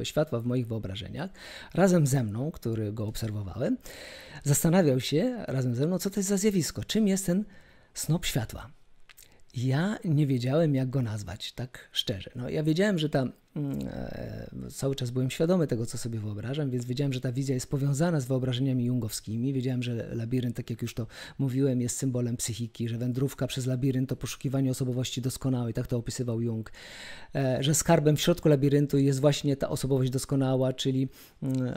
światła w moich wyobrażeniach, razem ze mną, który go obserwowałem, zastanawiał się razem ze mną, co to jest za zjawisko, czym jest ten snop światła. Ja nie wiedziałem, jak go nazwać, tak szczerze. No, ja wiedziałem, że ta cały czas byłem świadomy tego, co sobie wyobrażam, więc wiedziałem, że ta wizja jest powiązana z wyobrażeniami jungowskimi. Wiedziałem, że labirynt, tak jak już to mówiłem, jest symbolem psychiki, że wędrówka przez labirynt to poszukiwanie osobowości doskonałej, tak to opisywał Jung, że skarbem w środku labiryntu jest właśnie ta osobowość doskonała, czyli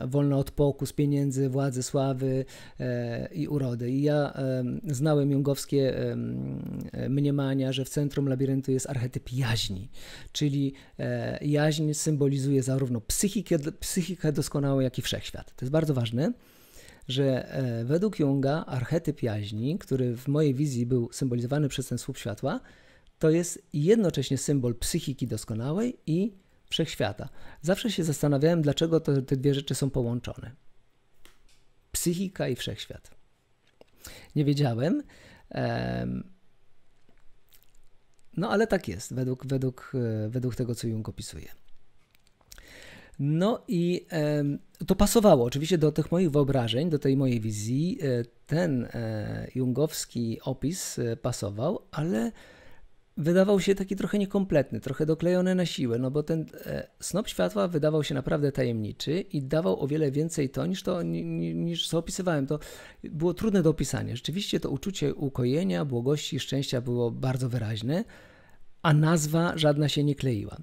wolna od pokus, pieniędzy, władzy, sławy i urody. I ja znałem jungowskie mniemania, że w centrum labiryntu jest archetyp jaźni, czyli jaźń symbolizuje zarówno psychikę doskonałą, jak i wszechświat. To jest bardzo ważne, że według Junga archetyp jaźni, który w mojej wizji był symbolizowany przez ten słup światła, to jest jednocześnie symbol psychiki doskonałej i wszechświata. Zawsze się zastanawiałem, dlaczego te dwie rzeczy są połączone. Psychika i wszechświat. Nie wiedziałem. No ale tak jest, według tego, co Jung opisuje. No i to pasowało oczywiście do tych moich wyobrażeń, do tej mojej wizji. Ten jungowski opis pasował, ale wydawał się taki trochę niekompletny, trochę doklejony na siłę, no bo ten snop światła wydawał się naprawdę tajemniczy i dawał o wiele więcej to, niż co opisywałem. To było trudne do opisania. Rzeczywiście to uczucie ukojenia, błogości, szczęścia było bardzo wyraźne, a nazwa żadna się nie kleiła.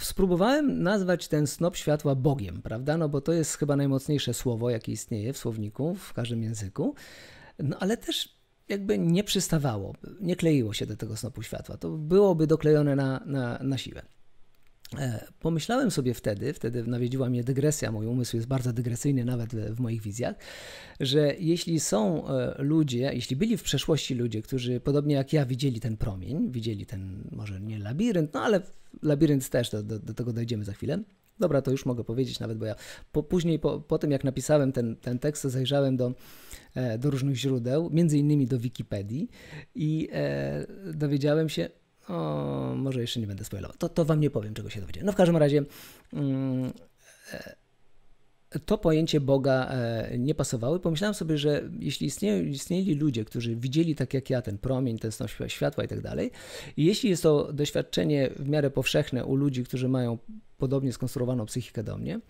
Spróbowałem nazwać ten snop światła Bogiem, prawda? No bo to jest chyba najmocniejsze słowo, jakie istnieje w słowniku, w każdym języku, no ale też jakby nie przystawało, nie kleiło się do tego snopu światła. To byłoby doklejone na siłę. Pomyślałem sobie wtedy nawiedziła mnie dygresja, mój umysł jest bardzo dygresyjny nawet w moich wizjach, że jeśli są ludzie, jeśli byli w przeszłości ludzie, którzy podobnie jak ja widzieli ten promień, widzieli ten, może nie labirynt, no ale labirynt też, do tego dojdziemy za chwilę. Dobra, to już mogę powiedzieć nawet, bo ja później po tym, jak napisałem ten tekst, zajrzałem do różnych źródeł, między innymi do Wikipedii i dowiedziałem się, może jeszcze nie będę spoilował, to wam nie powiem, czego się dowiedziałem. No w każdym razie to pojęcie Boga nie pasowało. Pomyślałem sobie, że jeśli istnieli ludzie, którzy widzieli tak jak ja ten promień, ten snop światła i tak dalej, i jeśli jest to doświadczenie w miarę powszechne u ludzi, którzy mają podobnie skonstruowaną psychikę do mnie,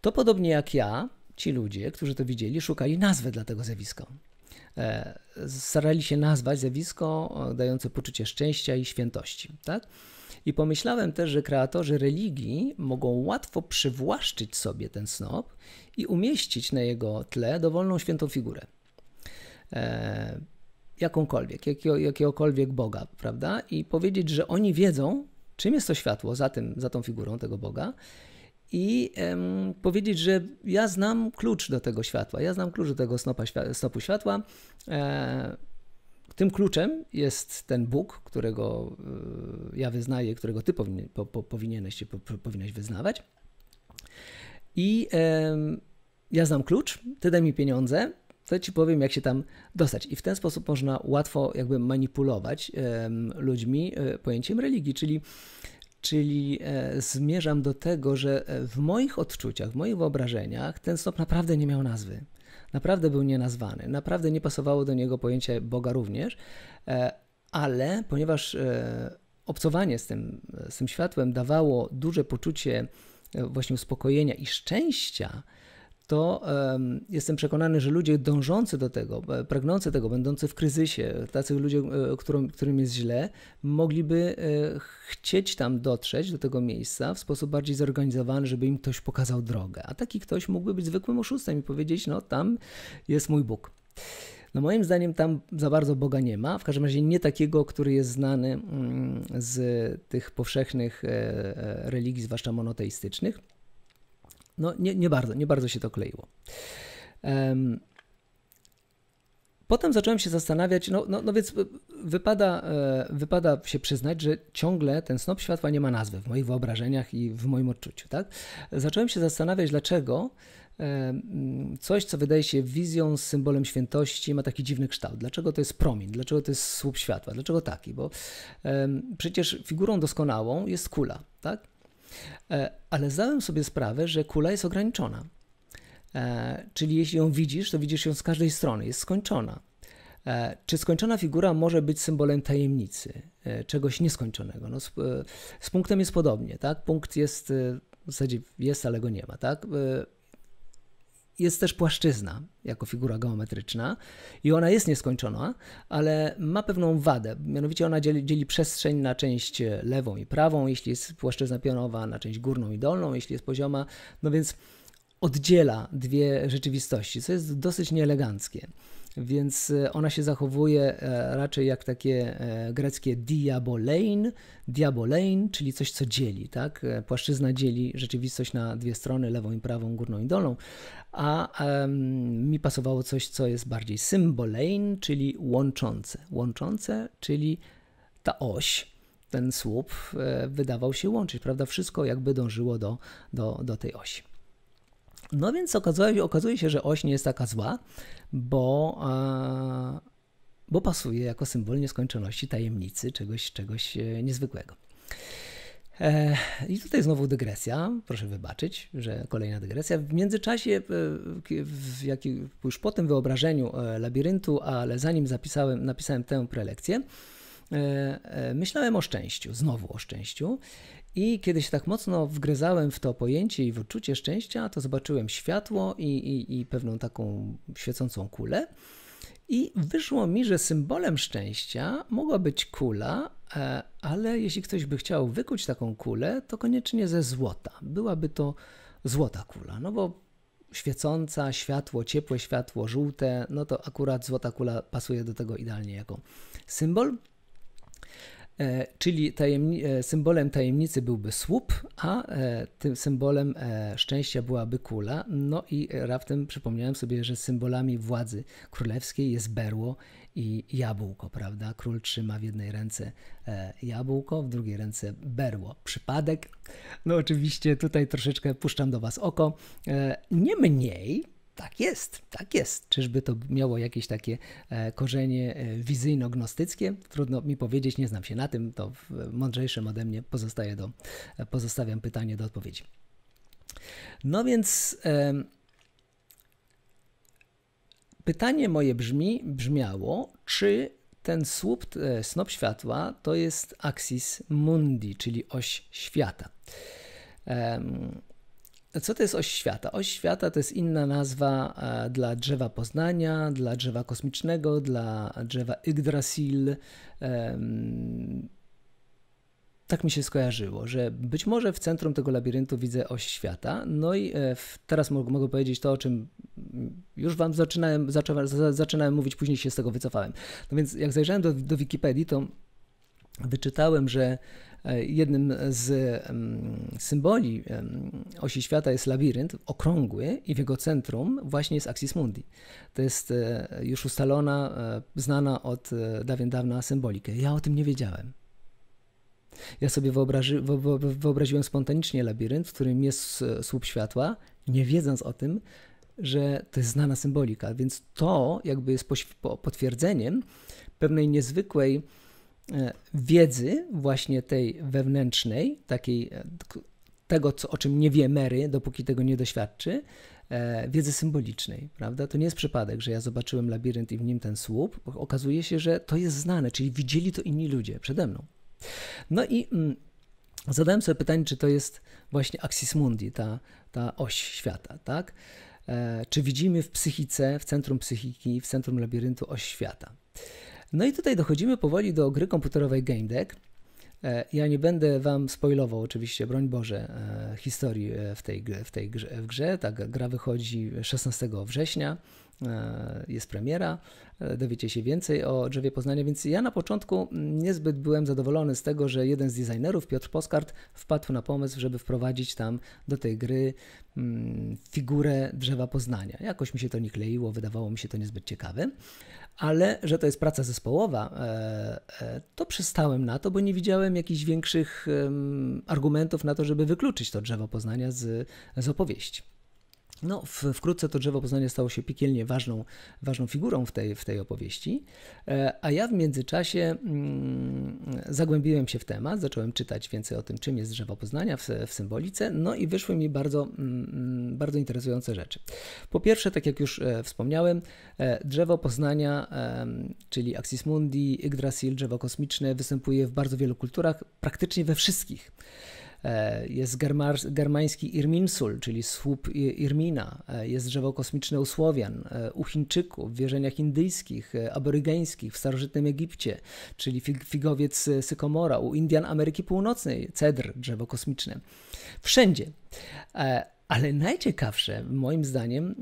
to podobnie jak ja, ci ludzie, którzy to widzieli, szukali nazwy dla tego zjawiska. Starali się nazwać zjawisko dające poczucie szczęścia i świętości, tak? I pomyślałem też, że kreatorzy religii mogą łatwo przywłaszczyć sobie ten snop i umieścić na jego tle dowolną świętą figurę. Jakąkolwiek, jakiegokolwiek Boga, prawda? I powiedzieć, że oni wiedzą, czym jest to światło za tą figurą tego Boga i powiedzieć, że ja znam klucz do tego światła, ja znam klucz do tego snopu światła. Tym kluczem jest ten Bóg, którego ja wyznaję, którego ty powinieneś wyznawać. I ja znam klucz, ty daj mi pieniądze, to ci powiem, jak się tam dostać. I w ten sposób można łatwo jakby manipulować ludźmi pojęciem religii, czyli zmierzam do tego, że w moich odczuciach, w moich wyobrażeniach ten snop naprawdę nie miał nazwy. Naprawdę był nienazwany, naprawdę nie pasowało do niego pojęcie Boga również, ale ponieważ obcowanie z tym światłem dawało duże poczucie właśnie uspokojenia i szczęścia, to jestem przekonany, że ludzie dążący do tego, pragnący tego, będący w kryzysie, tacy ludzie, którym jest źle, mogliby chcieć tam dotrzeć, do tego miejsca w sposób bardziej zorganizowany, żeby im ktoś pokazał drogę. A taki ktoś mógłby być zwykłym oszustem i powiedzieć, no tam jest mój Bóg. No moim zdaniem tam za bardzo Boga nie ma, w każdym razie nie takiego, który jest znany z tych powszechnych religii, zwłaszcza monoteistycznych. No nie bardzo się to kleiło. Potem zacząłem się zastanawiać, no więc wypada się przyznać, że ciągle ten snop światła nie ma nazwy w moich wyobrażeniach i w moim odczuciu, tak? Zacząłem się zastanawiać, dlaczego coś, co wydaje się wizją z symbolem świętości, ma taki dziwny kształt. Dlaczego to jest promień? Dlaczego to jest słup światła? Dlaczego taki? Bo przecież figurą doskonałą jest kula, tak? Ale zdałem sobie sprawę, że kula jest ograniczona, czyli jeśli ją widzisz, to widzisz ją z każdej strony, jest skończona. Czy skończona figura może być symbolem tajemnicy, czegoś nieskończonego? No, z punktem jest podobnie, tak? Punkt jest, w zasadzie jest, ale go nie ma, tak? Jest też płaszczyzna jako figura geometryczna i ona jest nieskończona, ale ma pewną wadę, mianowicie ona dzieli przestrzeń na część lewą i prawą, jeśli jest płaszczyzna pionowa, na część górną i dolną, jeśli jest pozioma, no więc oddziela dwie rzeczywistości, co jest dosyć nieeleganckie. Więc ona się zachowuje raczej jak takie greckie diabolein, czyli coś, co dzieli, tak? Płaszczyzna dzieli rzeczywistość na dwie strony, lewą i prawą, górną i dolną, a mi pasowało coś, co jest bardziej symbolein, czyli łączące. Łączące, czyli ta oś, ten słup wydawał się łączyć, prawda? Wszystko jakby dążyło do tej osi. No więc okazuje się, że oś nie jest taka zła, bo pasuje jako symbol nieskończoności, tajemnicy, czegoś niezwykłego. I tutaj znowu dygresja, proszę wybaczyć, że kolejna dygresja. W międzyczasie, już po tym wyobrażeniu labiryntu, ale zanim napisałem tę prelekcję, myślałem o szczęściu, znowu o szczęściu. I kiedy się tak mocno wgryzałem w to pojęcie i w odczucie szczęścia, to zobaczyłem światło i pewną taką świecącą kulę. I wyszło mi, że symbolem szczęścia mogła być kula, ale jeśli ktoś by chciał wykuć taką kulę, to koniecznie ze złota. Byłaby to złota kula, no bo świecąca, światło, ciepłe światło, żółte, no to akurat złota kula pasuje do tego idealnie jako symbol. Czyli symbolem tajemnicy byłby słup, a tym symbolem szczęścia byłaby kula. No i raptem przypomniałem sobie, że symbolami władzy królewskiej jest berło i jabłko, prawda? Król trzyma w jednej ręce jabłko, w drugiej ręce berło. Przypadek? No oczywiście tutaj troszeczkę puszczam do was oko. Niemniej, tak jest, tak jest. Czyżby to miało jakieś takie korzenie wizyjno-gnostyckie? Trudno mi powiedzieć, nie znam się na tym, to mądrzejszym ode mnie pozostawiam pytanie do odpowiedzi. No więc pytanie moje brzmiało, czy ten snop światła to jest axis mundi, czyli oś świata. Co to jest oś świata? Oś świata to jest inna nazwa dla drzewa poznania, dla drzewa kosmicznego, dla drzewa Yggdrasil. Tak mi się skojarzyło, że być może w centrum tego labiryntu widzę oś świata. No i teraz mogę powiedzieć to, o czym już wam zaczynałem mówić, później się z tego wycofałem. No więc jak zajrzałem do Wikipedii, to wyczytałem, że jednym z symboli osi świata jest labirynt okrągły i w jego centrum właśnie jest axis mundi. To jest już ustalona, znana od dawien dawna symbolika. Ja o tym nie wiedziałem. Ja sobie wyobraziłem spontanicznie labirynt, w którym jest słup światła, nie wiedząc o tym, że to jest znana symbolika. Więc to jakby jest potwierdzeniem pewnej niezwykłej wiedzy właśnie tej wewnętrznej, takiej tego, o czym nie wie Mary, dopóki tego nie doświadczy, wiedzy symbolicznej, prawda? To nie jest przypadek, że ja zobaczyłem labirynt i w nim ten słup. Okazuje się, że to jest znane, czyli widzieli to inni ludzie przede mną. No i zadałem sobie pytanie, czy to jest właśnie axis mundi, ta oś świata, tak? Czy widzimy w psychice, w centrum psychiki, w centrum labiryntu oś świata? No i tutaj dochodzimy powoli do gry komputerowej Gamedec. Ja nie będę wam spoilował oczywiście, broń Boże, historii w tej grze. Ta gra wychodzi 16 września, jest premiera, dowiecie się więcej o drzewie poznania, więc ja na początku niezbyt byłem zadowolony z tego, że jeden z designerów, Piotr Poskart, wpadł na pomysł, żeby wprowadzić tam do tej gry figurę drzewa poznania. Jakoś mi się to nie kleiło, wydawało mi się to niezbyt ciekawe. Ale że to jest praca zespołowa, to przystałem na to, bo nie widziałem jakichś większych argumentów na to, żeby wykluczyć to drzewo poznania z opowieści. No, wkrótce to drzewo poznania stało się piekielnie ważną figurą w tej opowieści, a ja w międzyczasie zagłębiłem się w temat, zacząłem czytać więcej o tym, czym jest drzewo poznania w symbolice, no i wyszły mi bardzo, bardzo interesujące rzeczy. Po pierwsze, tak jak już wspomniałem, drzewo poznania, czyli Axis Mundi, Yggdrasil, drzewo kosmiczne, występuje w bardzo wielu kulturach, praktycznie we wszystkich. Jest germański Irminsul, czyli słup Irmina, jest drzewo kosmiczne u Słowian, u Chińczyków, w wierzeniach indyjskich, aborygeńskich, w starożytnym Egipcie, czyli figowiec Sykomora, u Indian Ameryki Północnej, cedr, drzewo kosmiczne. Wszędzie. Ale najciekawsze, moim zdaniem,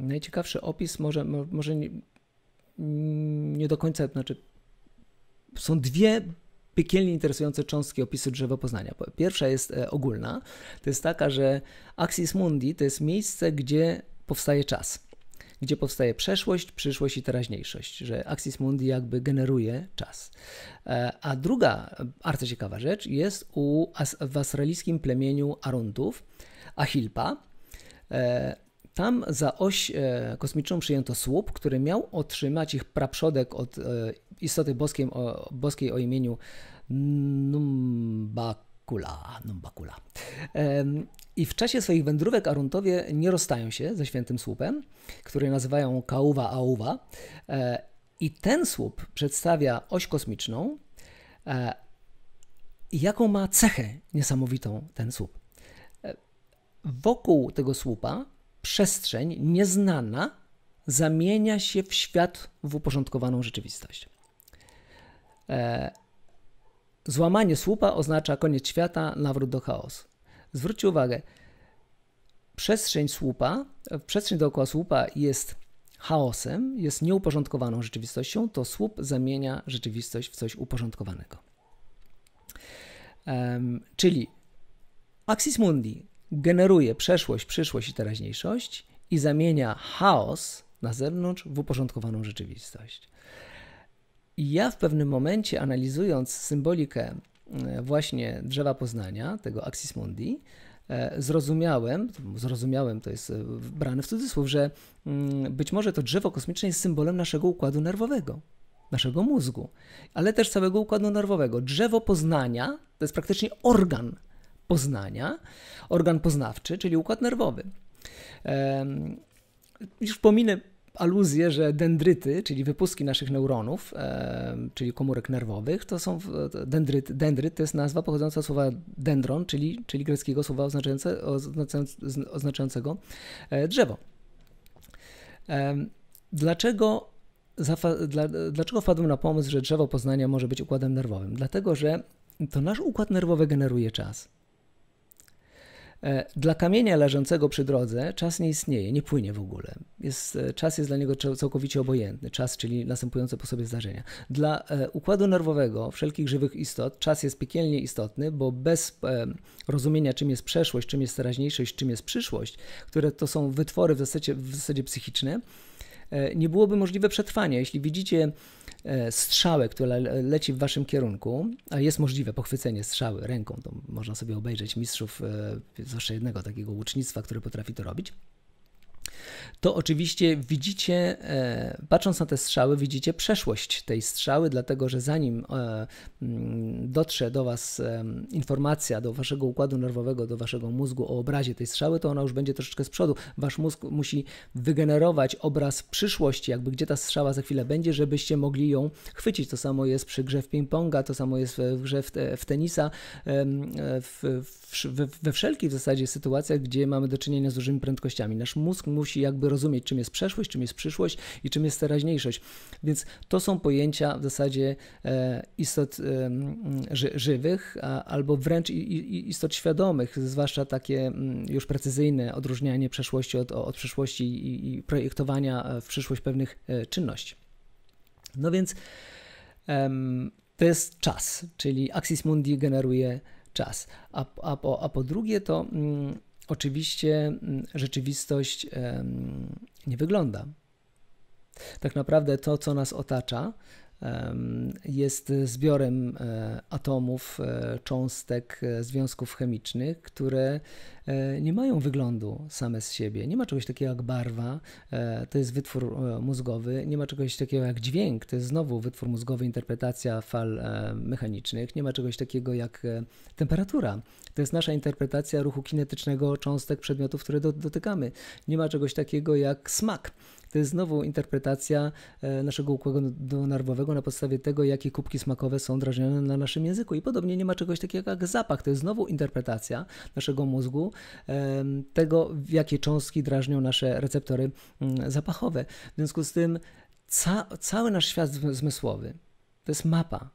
najciekawszy opis, może nie do końca, znaczy, są dwie piekielnie interesujące cząstki opisu drzewa poznania. Pierwsza jest ogólna, to jest taka, że Axis Mundi to jest miejsce, gdzie powstaje czas, gdzie powstaje przeszłość, przyszłość i teraźniejszość, że Axis Mundi jakby generuje czas. A druga bardzo ciekawa rzecz jest w australijskim plemieniu Arundów, Achilpa. Tam za oś kosmiczną przyjęto słup, który miał otrzymać ich praprzodek od istoty boskiej o imieniu Numbakula. I w czasie swoich wędrówek Arundowie nie rozstają się ze świętym słupem, który nazywają Kałwa-Ałwa. I ten słup przedstawia oś kosmiczną. I jaką ma cechę niesamowitą ten słup? Wokół tego słupa przestrzeń nieznana zamienia się w świat, w uporządkowaną rzeczywistość. Złamanie słupa oznacza koniec świata, nawrót do chaosu. Zwróćcie uwagę, przestrzeń dookoła słupa jest chaosem, jest nieuporządkowaną rzeczywistością, to słup zamienia rzeczywistość w coś uporządkowanego. Czyli Axis Mundi generuje przeszłość, przyszłość i teraźniejszość i zamienia chaos na zewnątrz w uporządkowaną rzeczywistość. I ja w pewnym momencie, analizując symbolikę właśnie drzewa poznania, tego Axis Mundi, zrozumiałem, to jest brane w cudzysłów, że być może to drzewo kosmiczne jest symbolem naszego układu nerwowego, naszego mózgu, ale też całego układu nerwowego. Drzewo poznania to jest praktycznie organ poznania, organ poznawczy, czyli układ nerwowy. Już pominę aluzję, że dendryty, czyli wypustki naszych neuronów, czyli komórek nerwowych, to są dendryt to jest nazwa pochodząca od słowa dendron, czyli greckiego słowa oznaczającego drzewo. Dlaczego wpadłem na pomysł, że drzewo poznania może być układem nerwowym? Dlatego, że to nasz układ nerwowy generuje czas. Dla kamienia leżącego przy drodze czas nie istnieje, nie płynie w ogóle. Czas jest dla niego całkowicie obojętny. Czas, czyli następujące po sobie zdarzenia. Dla układu nerwowego wszelkich żywych istot czas jest piekielnie istotny, bo bez rozumienia, czym jest przeszłość, czym jest teraźniejszość, czym jest przyszłość, które to są wytwory w zasadzie psychiczne, nie byłoby możliwe przetrwanie. Jeśli widzicie strzałę, która leci w waszym kierunku, a jest możliwe pochwycenie strzały ręką, to można sobie obejrzeć mistrzów, zwłaszcza jednego takiego łucznictwa, który potrafi to robić, to oczywiście widzicie, patrząc na te strzały, widzicie przeszłość tej strzały, dlatego że zanim dotrze do was informacja, do waszego układu nerwowego, do waszego mózgu o obrazie tej strzały, to ona już będzie troszeczkę z przodu. Wasz mózg musi wygenerować obraz przyszłości, jakby gdzie ta strzała za chwilę będzie, żebyście mogli ją chwycić. To samo jest przy grze w ping-ponga, to samo jest w grze w tenisa, we wszelkich w zasadzie sytuacjach, gdzie mamy do czynienia z dużymi prędkościami. Nasz mózg musi jakby rozumieć, czym jest przeszłość, czym jest przyszłość i czym jest teraźniejszość. Więc to są pojęcia w zasadzie istot żywych albo wręcz istot świadomych, zwłaszcza takie już precyzyjne odróżnianie przeszłości od przyszłości i projektowania w przyszłość pewnych czynności. No więc to jest czas, czyli Axis Mundi generuje czas. A po drugie to oczywiście rzeczywistość nie wygląda. Tak naprawdę to, co nas otacza, jest zbiorem atomów, cząstek, związków chemicznych, które nie mają wyglądu same z siebie. Nie ma czegoś takiego jak barwa, to jest wytwór mózgowy. Nie ma czegoś takiego jak dźwięk, to jest znowu wytwór mózgowy, interpretacja fal mechanicznych. Nie ma czegoś takiego jak temperatura, to jest nasza interpretacja ruchu kinetycznego cząstek przedmiotów, które dotykamy. Nie ma czegoś takiego jak smak. To jest znowu interpretacja naszego układu nerwowego na podstawie tego, jakie kubki smakowe są drażnione na naszym języku. I podobnie nie ma czegoś takiego jak zapach. To jest znowu interpretacja naszego mózgu, tego, jakie cząstki drażnią nasze receptory zapachowe. W związku z tym cały nasz świat zmysłowy to jest mapa.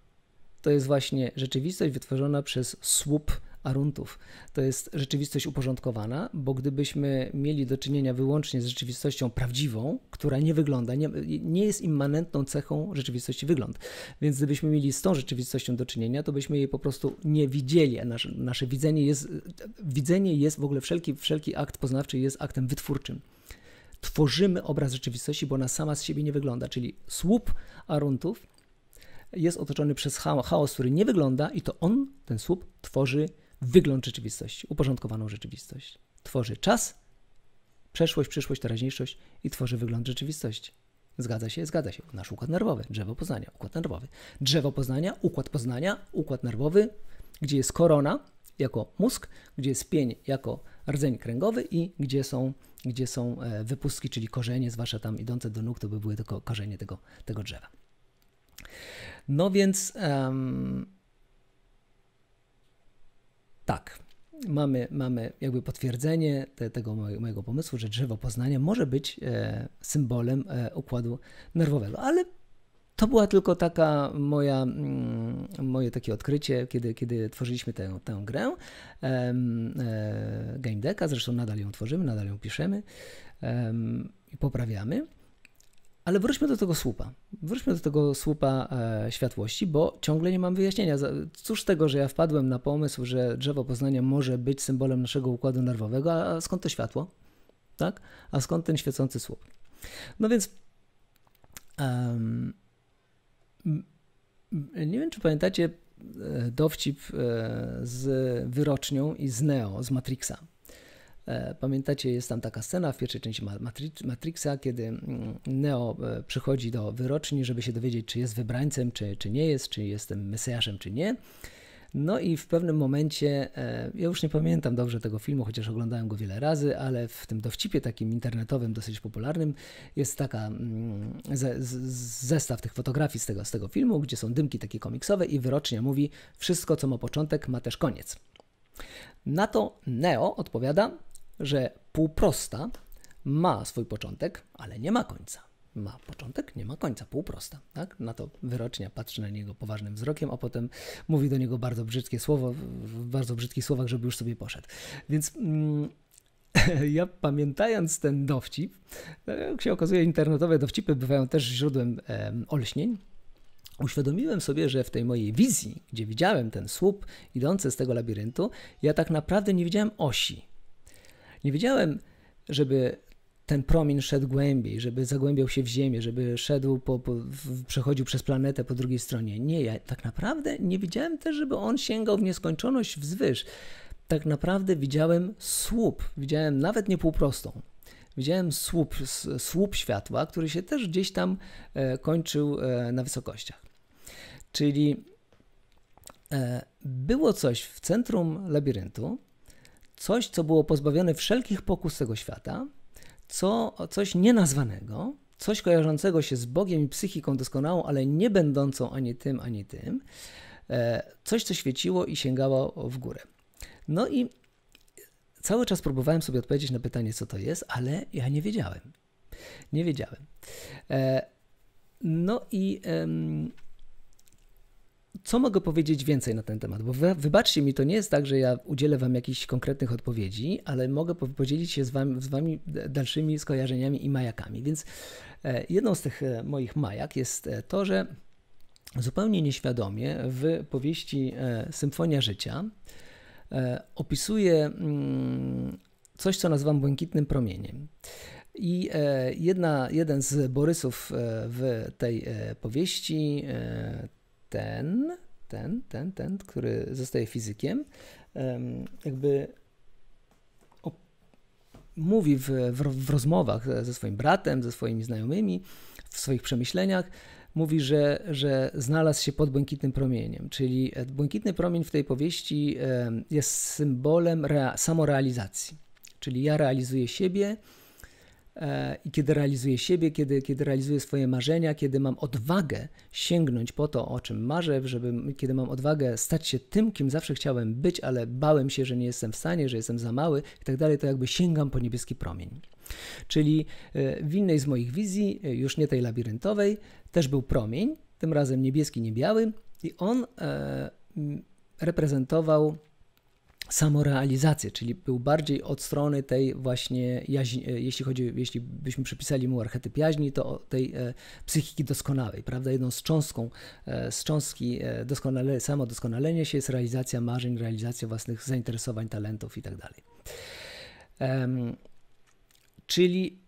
To jest właśnie rzeczywistość wytworzona przez słup aruntów. To jest rzeczywistość uporządkowana, bo gdybyśmy mieli do czynienia wyłącznie z rzeczywistością prawdziwą, która nie wygląda, nie jest immanentną cechą rzeczywistości wygląd. Więc gdybyśmy mieli z tą rzeczywistością do czynienia, to byśmy jej po prostu nie widzieli. Nasze widzenie jest w ogóle wszelki akt poznawczy jest aktem wytwórczym. Tworzymy obraz rzeczywistości, bo ona sama z siebie nie wygląda, czyli słup aruntów jest otoczony przez chaos, który nie wygląda i to on, ten słup, tworzy wygląd rzeczywistości, uporządkowaną rzeczywistość. Tworzy czas, przeszłość, przyszłość, teraźniejszość i tworzy wygląd rzeczywistości. Zgadza się? Zgadza się. Nasz układ nerwowy, drzewo poznania, układ nerwowy. Drzewo poznania, układ nerwowy, gdzie jest korona jako mózg, gdzie jest pień jako rdzeń kręgowy i gdzie są wypustki, czyli korzenie, zwłaszcza tam idące do nóg, to by były tylko korzenie tego drzewa. No więc... Tak, mamy jakby potwierdzenie tego mojego pomysłu, że drzewo poznania może być symbolem układu nerwowego, ale to była tylko taka moje takie odkrycie, kiedy tworzyliśmy tę grę Gamedeca, zresztą nadal ją tworzymy, nadal ją piszemy i poprawiamy. Ale wróćmy do tego słupa. Wróćmy do tego słupa światłości, bo ciągle nie mam wyjaśnienia. Cóż tego, że ja wpadłem na pomysł, że drzewo poznania może być symbolem naszego układu nerwowego, a skąd to światło? Tak? A skąd ten świecący słup? No więc nie wiem, czy pamiętacie dowcip z wyrocznią i z Neo, z Matrixa. Pamiętacie, jest tam taka scena w pierwszej części Matrixa, kiedy Neo przychodzi do wyroczni, żeby się dowiedzieć, czy jest wybrańcem, czy nie jest, czy jestem Mesjaszem, czy nie. No i w pewnym momencie, ja już nie pamiętam dobrze tego filmu, chociaż oglądałem go wiele razy, ale w tym dowcipie takim internetowym, dosyć popularnym, jest taka zestaw tych fotografii z tego filmu, gdzie są dymki takie komiksowe i wyrocznia mówi, wszystko co ma początek ma też koniec. Na to Neo odpowiada, że półprosta ma swój początek, ale nie ma końca. Ma początek, nie ma końca, półprosta. Tak? Na to wyrocznia patrzy na niego poważnym wzrokiem, a potem mówi do niego bardzo brzydkie słowo, w bardzo brzydkich słowach, żeby już sobie poszedł. Więc ja pamiętając ten dowcip, jak się okazuje, internetowe dowcipy bywają też źródłem olśnień, uświadomiłem sobie, że w tej mojej wizji, gdzie widziałem ten słup idący z tego labiryntu, ja tak naprawdę nie widziałem osi. Nie widziałem, żeby ten promień szedł głębiej, żeby zagłębiał się w ziemię, żeby szedł, przechodził przez planetę po drugiej stronie. Nie, ja tak naprawdę nie widziałem też, żeby on sięgał w nieskończoność wzwyż. Tak naprawdę widziałem słup, widziałem nawet nie półprostą. Widziałem słup światła, który się też gdzieś tam kończył na wysokościach. Czyli było coś w centrum labiryntu, coś, co było pozbawione wszelkich pokus tego świata, coś nienazwanego, coś kojarzącego się z Bogiem i psychiką doskonałą, ale nie będącą ani tym, coś, co świeciło i sięgało w górę. No i cały czas próbowałem sobie odpowiedzieć na pytanie, co to jest, ale ja nie wiedziałem. Nie wiedziałem. No i... Co mogę powiedzieć więcej na ten temat? Bo wybaczcie mi, to nie jest tak, że ja udzielę wam jakichś konkretnych odpowiedzi, ale mogę podzielić się z wami dalszymi skojarzeniami i majakami. Więc jedną z tych moich majak jest to, że zupełnie nieświadomie w powieści Symfonia Życia opisuje coś, co nazywam błękitnym promieniem. I jeden z Borysów w tej powieści, ten, który zostaje fizykiem, jakby mówi w rozmowach ze swoim bratem, ze swoimi znajomymi, w swoich przemyśleniach, mówi, że znalazł się pod błękitnym promieniem, czyli błękitny promień w tej powieści jest symbolem samorealizacji, czyli ja realizuję siebie i kiedy realizuję siebie, kiedy realizuję swoje marzenia, kiedy mam odwagę sięgnąć po to, o czym marzę, kiedy mam odwagę stać się tym, kim zawsze chciałem być, ale bałem się, że nie jestem w stanie, że jestem za mały i tak dalej, to jakby sięgam po niebieski promień. Czyli w innej z moich wizji, już nie tej labiryntowej, też był promień, tym razem niebieski, nie biały, i on reprezentował samorealizację, czyli był bardziej od strony tej właśnie jaźni, jeśli byśmy przypisali mu archetyp jaźni, to tej psychiki doskonałej, prawda? Jedną z cząstki samodoskonalenia się jest realizacja marzeń, realizacja własnych zainteresowań, talentów i tak dalej. Czyli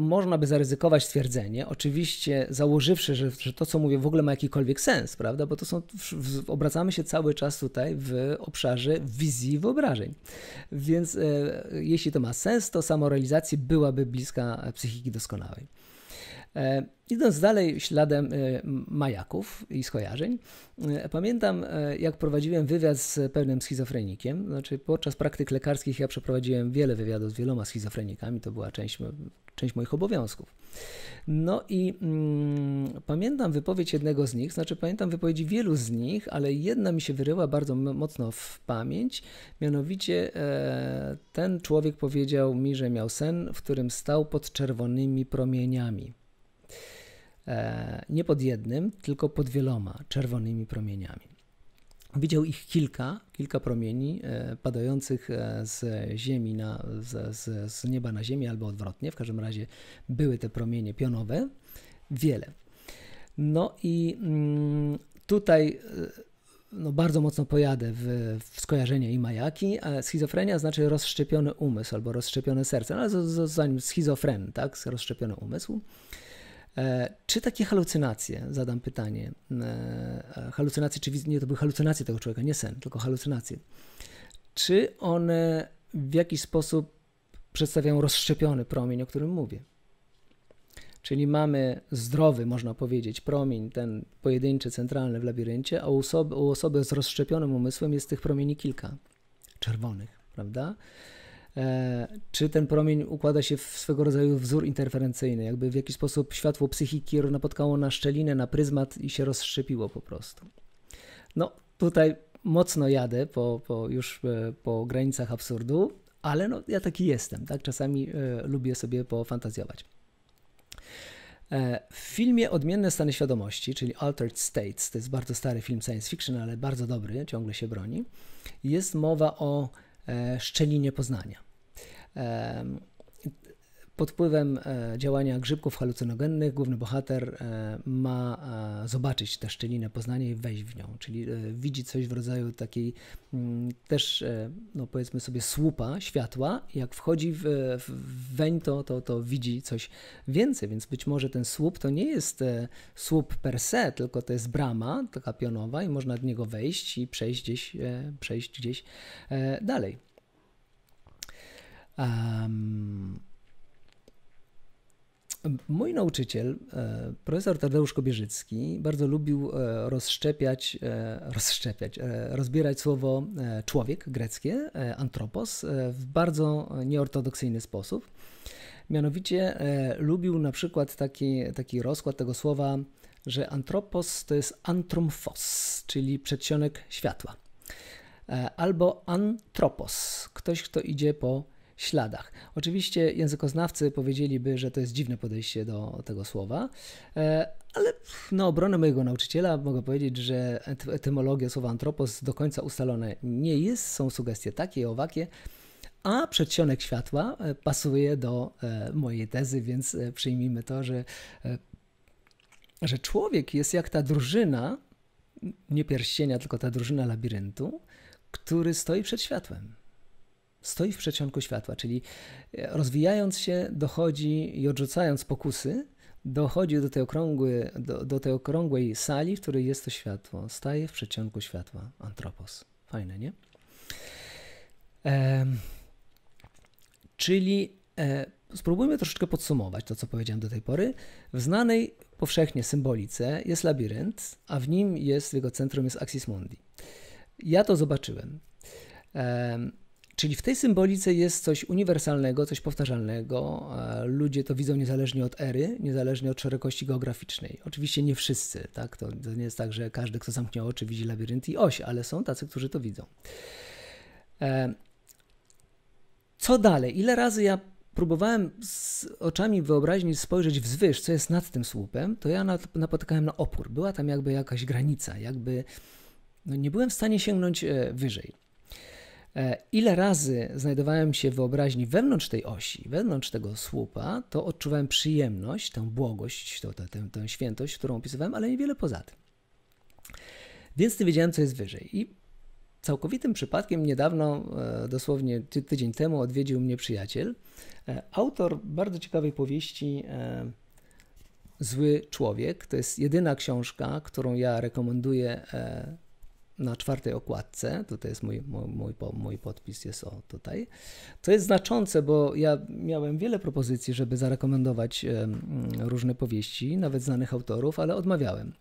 można by zaryzykować stwierdzenie, oczywiście założywszy, że to, co mówię, w ogóle ma jakikolwiek sens, prawda? Bo to są, obracamy się cały czas tutaj w obszarze wizji i wyobrażeń. Więc jeśli to ma sens, to samorealizacja byłaby bliska psychiki doskonałej. Idąc dalej śladem majaków i skojarzeń, pamiętam, jak prowadziłem wywiad z pewnym schizofrenikiem. Znaczy, podczas praktyk lekarskich ja przeprowadziłem wiele wywiadów z wieloma schizofrenikami, to była część moich obowiązków. No i pamiętam wypowiedź jednego z nich, znaczy pamiętam wypowiedzi wielu z nich, ale jedna mi się wyryła bardzo mocno w pamięć, mianowicie ten człowiek powiedział mi, że miał sen, w którym stał pod czerwonymi promieniami. Nie pod jednym, tylko pod wieloma czerwonymi promieniami. Widział ich kilka promieni padających z nieba na ziemię albo odwrotnie. W każdym razie były te promienie pionowe, wiele. No i tutaj no bardzo mocno pojadę w skojarzenia i majaki. Schizofrenia znaczy rozszczepiony umysł albo rozszczepione serce, no ale zanim schizofren, tak, rozszczepiony umysł. Czy takie halucynacje, zadam pytanie, halucynacje, czy nie, to były halucynacje tego człowieka, nie sen, tylko halucynacje, czy one w jakiś sposób przedstawiają rozszczepiony promień, o którym mówię? Czyli mamy zdrowy, można powiedzieć, promień, ten pojedynczy, centralny w labiryncie, a u osoby z rozszczepionym umysłem jest tych promieni kilka, czerwonych, prawda? Czy ten promień układa się w swego rodzaju wzór interferencyjny, jakby w jakiś sposób światło psychiki napotkało na szczelinę, na pryzmat i się rozszczepiło po prostu. No tutaj mocno jadę już po granicach absurdu, ale no, ja taki jestem, tak? Czasami lubię sobie pofantazjować. W filmie Odmienne stany świadomości, czyli Altered States, to jest bardzo stary film science fiction, ale bardzo dobry, ciągle się broni, jest mowa o szczelinie poznania. Pod wpływem działania grzybków halucynogennych główny bohater ma zobaczyć tę szczelinę poznania i wejść w nią, czyli widzi coś w rodzaju takiej też, no powiedzmy sobie, słupa światła. Jak wchodzi w weń, to widzi coś więcej, więc być może ten słup to nie jest słup per se, tylko to jest brama taka pionowa i można do niego wejść i przejść gdzieś dalej. Mój nauczyciel, profesor Tadeusz Kobierzycki, bardzo lubił rozbierać słowo człowiek greckie, antropos, w bardzo nieortodoksyjny sposób. Mianowicie lubił na przykład taki rozkład tego słowa, że antropos to jest antrumfos, czyli przedsionek światła, albo antropos, ktoś, kto idzie po śladach. Oczywiście językoznawcy powiedzieliby, że to jest dziwne podejście do tego słowa, ale na obronę mojego nauczyciela mogę powiedzieć, że etymologia słowa antropos do końca ustalone nie jest, są sugestie takie i owakie, a przedsionek światła pasuje do mojej tezy, więc przyjmijmy to, że człowiek jest jak ta drużyna, nie pierścienia, tylko ta drużyna labiryntu, który stoi przed światłem. Stoi w przedsionku światła, czyli rozwijając się, dochodzi i odrzucając pokusy, dochodzi do tej okrągłej sali, w której jest to światło. Staje w przedsionku światła. Antropos. Fajne, nie? Czyli spróbujmy troszeczkę podsumować to, co powiedziałem do tej pory. W znanej powszechnie symbolice jest labirynt, a w nim jest, w jego centrum jest Axis Mundi. Ja to zobaczyłem. Czyli w tej symbolice jest coś uniwersalnego, coś powtarzalnego. Ludzie to widzą niezależnie od ery, niezależnie od szerokości geograficznej. Oczywiście nie wszyscy, tak? To nie jest tak, że każdy, kto zamknie oczy, widzi labirynt i oś, ale są tacy, którzy to widzą. Co dalej? Ile razy ja próbowałem z oczami wyobraźni spojrzeć wzwyż, co jest nad tym słupem, to ja napotykałem na opór. Była tam jakby jakaś granica, jakby no nie byłem w stanie sięgnąć wyżej. Ile razy znajdowałem się w wyobraźni wewnątrz tej osi, wewnątrz tego słupa, to odczuwałem przyjemność, tę błogość, tę świętość, którą opisywałem, ale niewiele poza tym. Więc nie wiedziałem, co jest wyżej. I całkowitym przypadkiem niedawno, dosłownie tydzień temu, odwiedził mnie przyjaciel, autor bardzo ciekawej powieści Zły człowiek. To jest jedyna książka, którą ja rekomenduję na czwartej okładce, tutaj jest mój podpis, jest o tutaj. To jest znaczące, bo ja miałem wiele propozycji, żeby zarekomendować różne powieści, nawet znanych autorów, ale odmawiałem.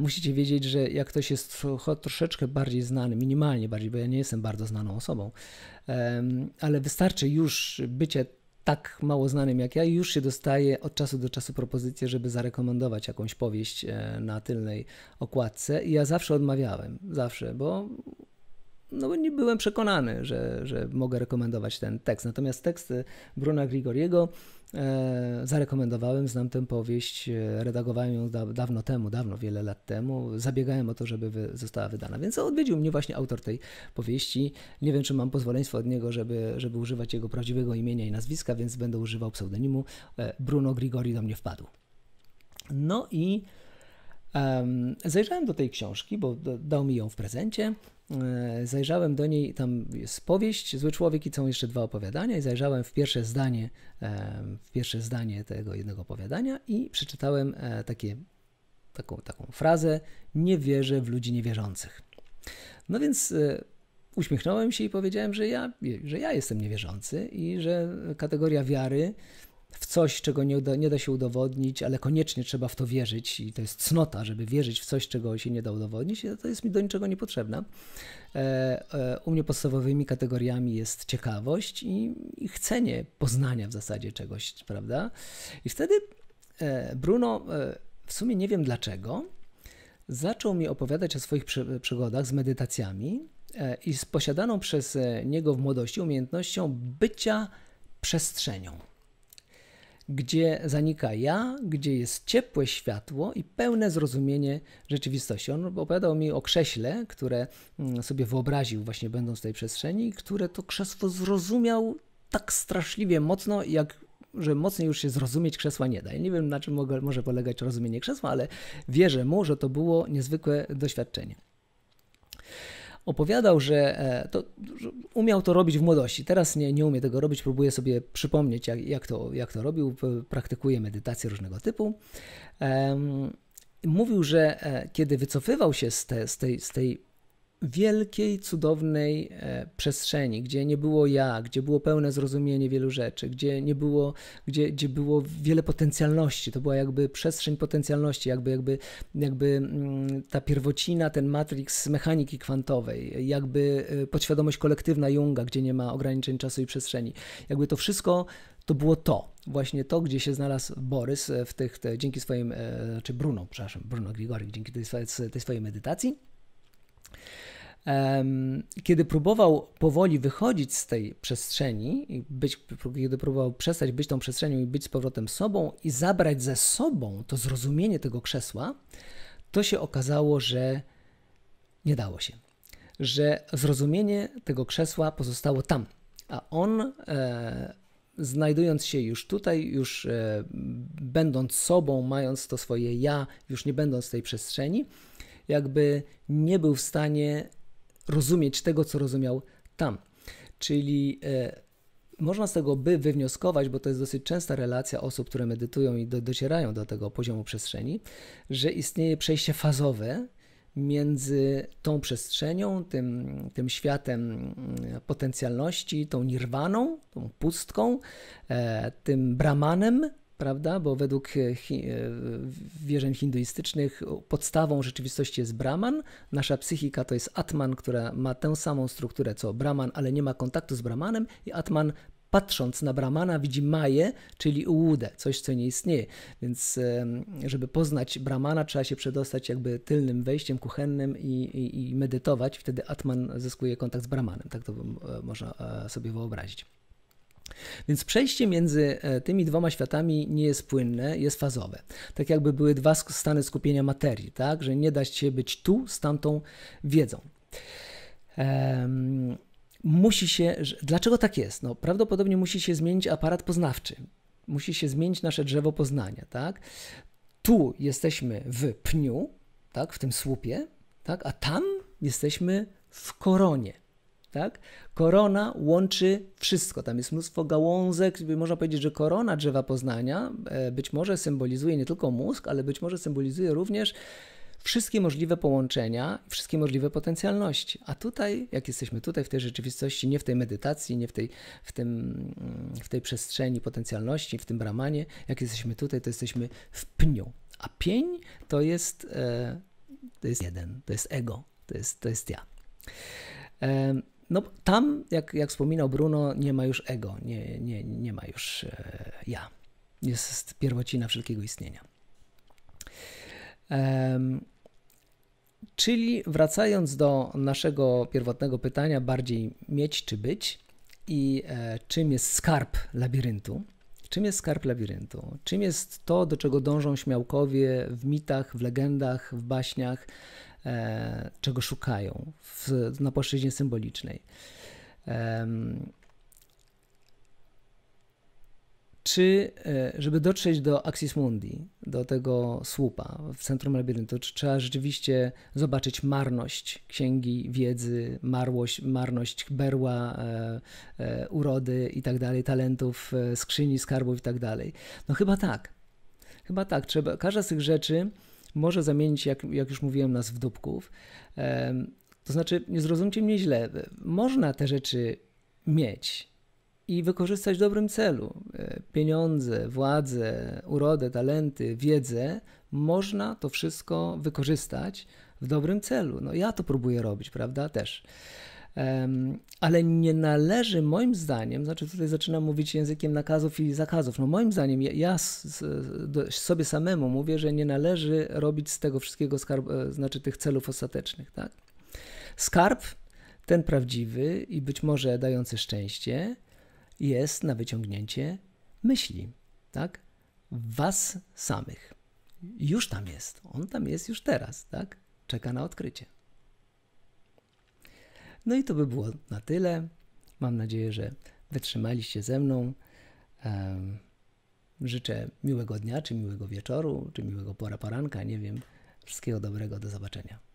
Musicie wiedzieć, że jak ktoś jest troszeczkę bardziej znany, minimalnie bardziej, bo ja nie jestem bardzo znaną osobą, ale wystarczy już bycie tak mało znanym jak ja, już się dostaje od czasu do czasu propozycję, żeby zarekomendować jakąś powieść na tylnej okładce i ja zawsze odmawiałem, zawsze, bo nie byłem przekonany, że mogę rekomendować ten tekst. Natomiast tekst Bruna Grigoriego zarekomendowałem, znam tę powieść, redagowałem ją dawno temu, wiele lat temu, zabiegałem o to, żeby została wydana. Więc odwiedził mnie właśnie autor tej powieści. Nie wiem, czy mam pozwoleństwo od niego, żeby używać jego prawdziwego imienia i nazwiska, więc będę używał pseudonimu. Bruno Grigori do mnie wpadł. No i zajrzałem do tej książki, bo dał mi ją w prezencie. Zajrzałem do niej, tam jest powieść Zły człowiek i są jeszcze dwa opowiadania i zajrzałem w pierwsze zdanie tego jednego opowiadania i przeczytałem taką frazę: nie wierzę w ludzi niewierzących. No więc uśmiechnąłem się i powiedziałem, że ja jestem niewierzący i że kategoria wiary w coś, czego nie da się udowodnić, ale koniecznie trzeba w to wierzyć i to jest cnota, żeby wierzyć w coś, czego się nie da udowodnić, to jest mi do niczego niepotrzebna. U mnie podstawowymi kategoriami jest ciekawość i chcenie poznania w zasadzie czegoś, prawda? I wtedy Bruno, w sumie nie wiem dlaczego, zaczął mi opowiadać o swoich przygodach z medytacjami i z posiadaną przez niego w młodości umiejętnością bycia przestrzenią, gdzie zanika ja, gdzie jest ciepłe światło i pełne zrozumienie rzeczywistości. On opowiadał mi o krześle, które sobie wyobraził właśnie będąc w tej przestrzeni, które to krzesło zrozumiał tak straszliwie mocno, że mocniej już się zrozumieć krzesła nie da. Ja nie wiem, na czym może polegać rozumienie krzesła, ale wierzę mu, że to było niezwykłe doświadczenie. Opowiadał, że umiał to robić w młodości. Teraz nie umie tego robić, próbuję sobie przypomnieć, jak to robił. Praktykuje medytacje różnego typu. Mówił, że kiedy wycofywał się z tej wielkiej, cudownej przestrzeni, gdzie nie było ja, gdzie było pełne zrozumienie wielu rzeczy, gdzie było wiele potencjalności. To była jakby przestrzeń potencjalności, jakby ta pierwocina, ten Matrix mechaniki kwantowej, jakby podświadomość kolektywna Junga, gdzie nie ma ograniczeń czasu i przestrzeni. Jakby to wszystko to było właśnie to, gdzie się znalazł Borys dzięki swoim, czy Bruno, przepraszam, Bruno Grigori, dzięki tej swojej medytacji. Kiedy próbował powoli wychodzić z tej przestrzeni, kiedy próbował przestać być tą przestrzenią i być z powrotem sobą i zabrać ze sobą to zrozumienie tego krzesła, to się okazało, że nie dało się, że zrozumienie tego krzesła pozostało tam, a on znajdując się już tutaj, już będąc sobą, mając to swoje ja, już nie będąc w tej przestrzeni, jakby nie był w stanie rozumieć tego, co rozumiał tam. Czyli można z tego wywnioskować, bo to jest dosyć częsta relacja osób, które medytują i docierają do tego poziomu przestrzeni, że istnieje przejście fazowe między tą przestrzenią, tym światem potencjalności, tą nirwaną, tą pustką, tym brahmanem, prawda? Bo według wierzeń hinduistycznych podstawą rzeczywistości jest Brahman. Nasza psychika to jest Atman, która ma tę samą strukturę co Brahman, ale nie ma kontaktu z Brahmanem, i Atman, patrząc na Brahmana, widzi Maję, czyli ułudę, coś, co nie istnieje. Więc żeby poznać Brahmana, trzeba się przedostać jakby tylnym wejściem kuchennym i medytować. Wtedy Atman zyskuje kontakt z Brahmanem. Tak to można sobie wyobrazić. Więc przejście między tymi dwoma światami nie jest płynne, jest fazowe. Tak jakby były dwa stany skupienia materii, tak? Że nie da się być tu z tamtą wiedzą. Musi się, dlaczego tak jest? No, prawdopodobnie musi się zmienić aparat poznawczy, musi się zmienić nasze drzewo poznania, tak? Tu jesteśmy w pniu, tak? W tym słupie, tak? A tam jesteśmy w koronie. Tak? Korona łączy wszystko. Tam jest mnóstwo gałązek. Można powiedzieć, że korona drzewa poznania być może symbolizuje nie tylko mózg, ale być może symbolizuje również wszystkie możliwe połączenia, wszystkie możliwe potencjalności. A tutaj, jak jesteśmy tutaj w tej rzeczywistości, nie w tej medytacji, nie w tej przestrzeni potencjalności, w tym brahmanie, jak jesteśmy tutaj, to jesteśmy w pniu. A pień to jest jeden, to jest ego, to jest ja. No tam, jak wspominał Bruno, nie ma już ego, nie ma już ja. Jest pierwocina wszelkiego istnienia. Czyli wracając do naszego pierwotnego pytania, bardziej mieć czy być, i czym jest skarb labiryntu? Czym jest skarb labiryntu? Czym jest to, do czego dążą śmiałkowie w mitach, w legendach, w baśniach, czego szukają na płaszczyźnie symbolicznej? Żeby dotrzeć do Axis Mundi, do tego słupa w centrum labiryntu, czy trzeba rzeczywiście zobaczyć marność księgi wiedzy, marność berła, urody i tak dalej, talentów, skrzyni, skarbów i tak dalej? No chyba tak. Chyba tak. Każda z tych rzeczy może zamienić, jak już mówiłem, nas w dupków. To znaczy, nie zrozumcie mnie źle, można te rzeczy mieć i wykorzystać w dobrym celu. Pieniądze, władzę, urodę, talenty, wiedzę, można to wszystko wykorzystać w dobrym celu. No ja to próbuję robić, prawda, też. Ale nie należy, moim zdaniem, znaczy tutaj zaczynam mówić językiem nakazów i zakazów, no moim zdaniem, ja sobie samemu mówię, że nie należy robić z tego wszystkiego znaczy tych celów ostatecznych, tak? Skarb, ten prawdziwy i być może dający szczęście, jest na wyciągnięcie myśli, tak? Was samych. Już tam jest, on tam jest już teraz, tak? Czeka na odkrycie. No i to by było na tyle. Mam nadzieję, że wytrzymaliście ze mną. Życzę miłego dnia, czy miłego wieczoru, czy miłego poranka, nie wiem. Wszystkiego dobrego, do zobaczenia.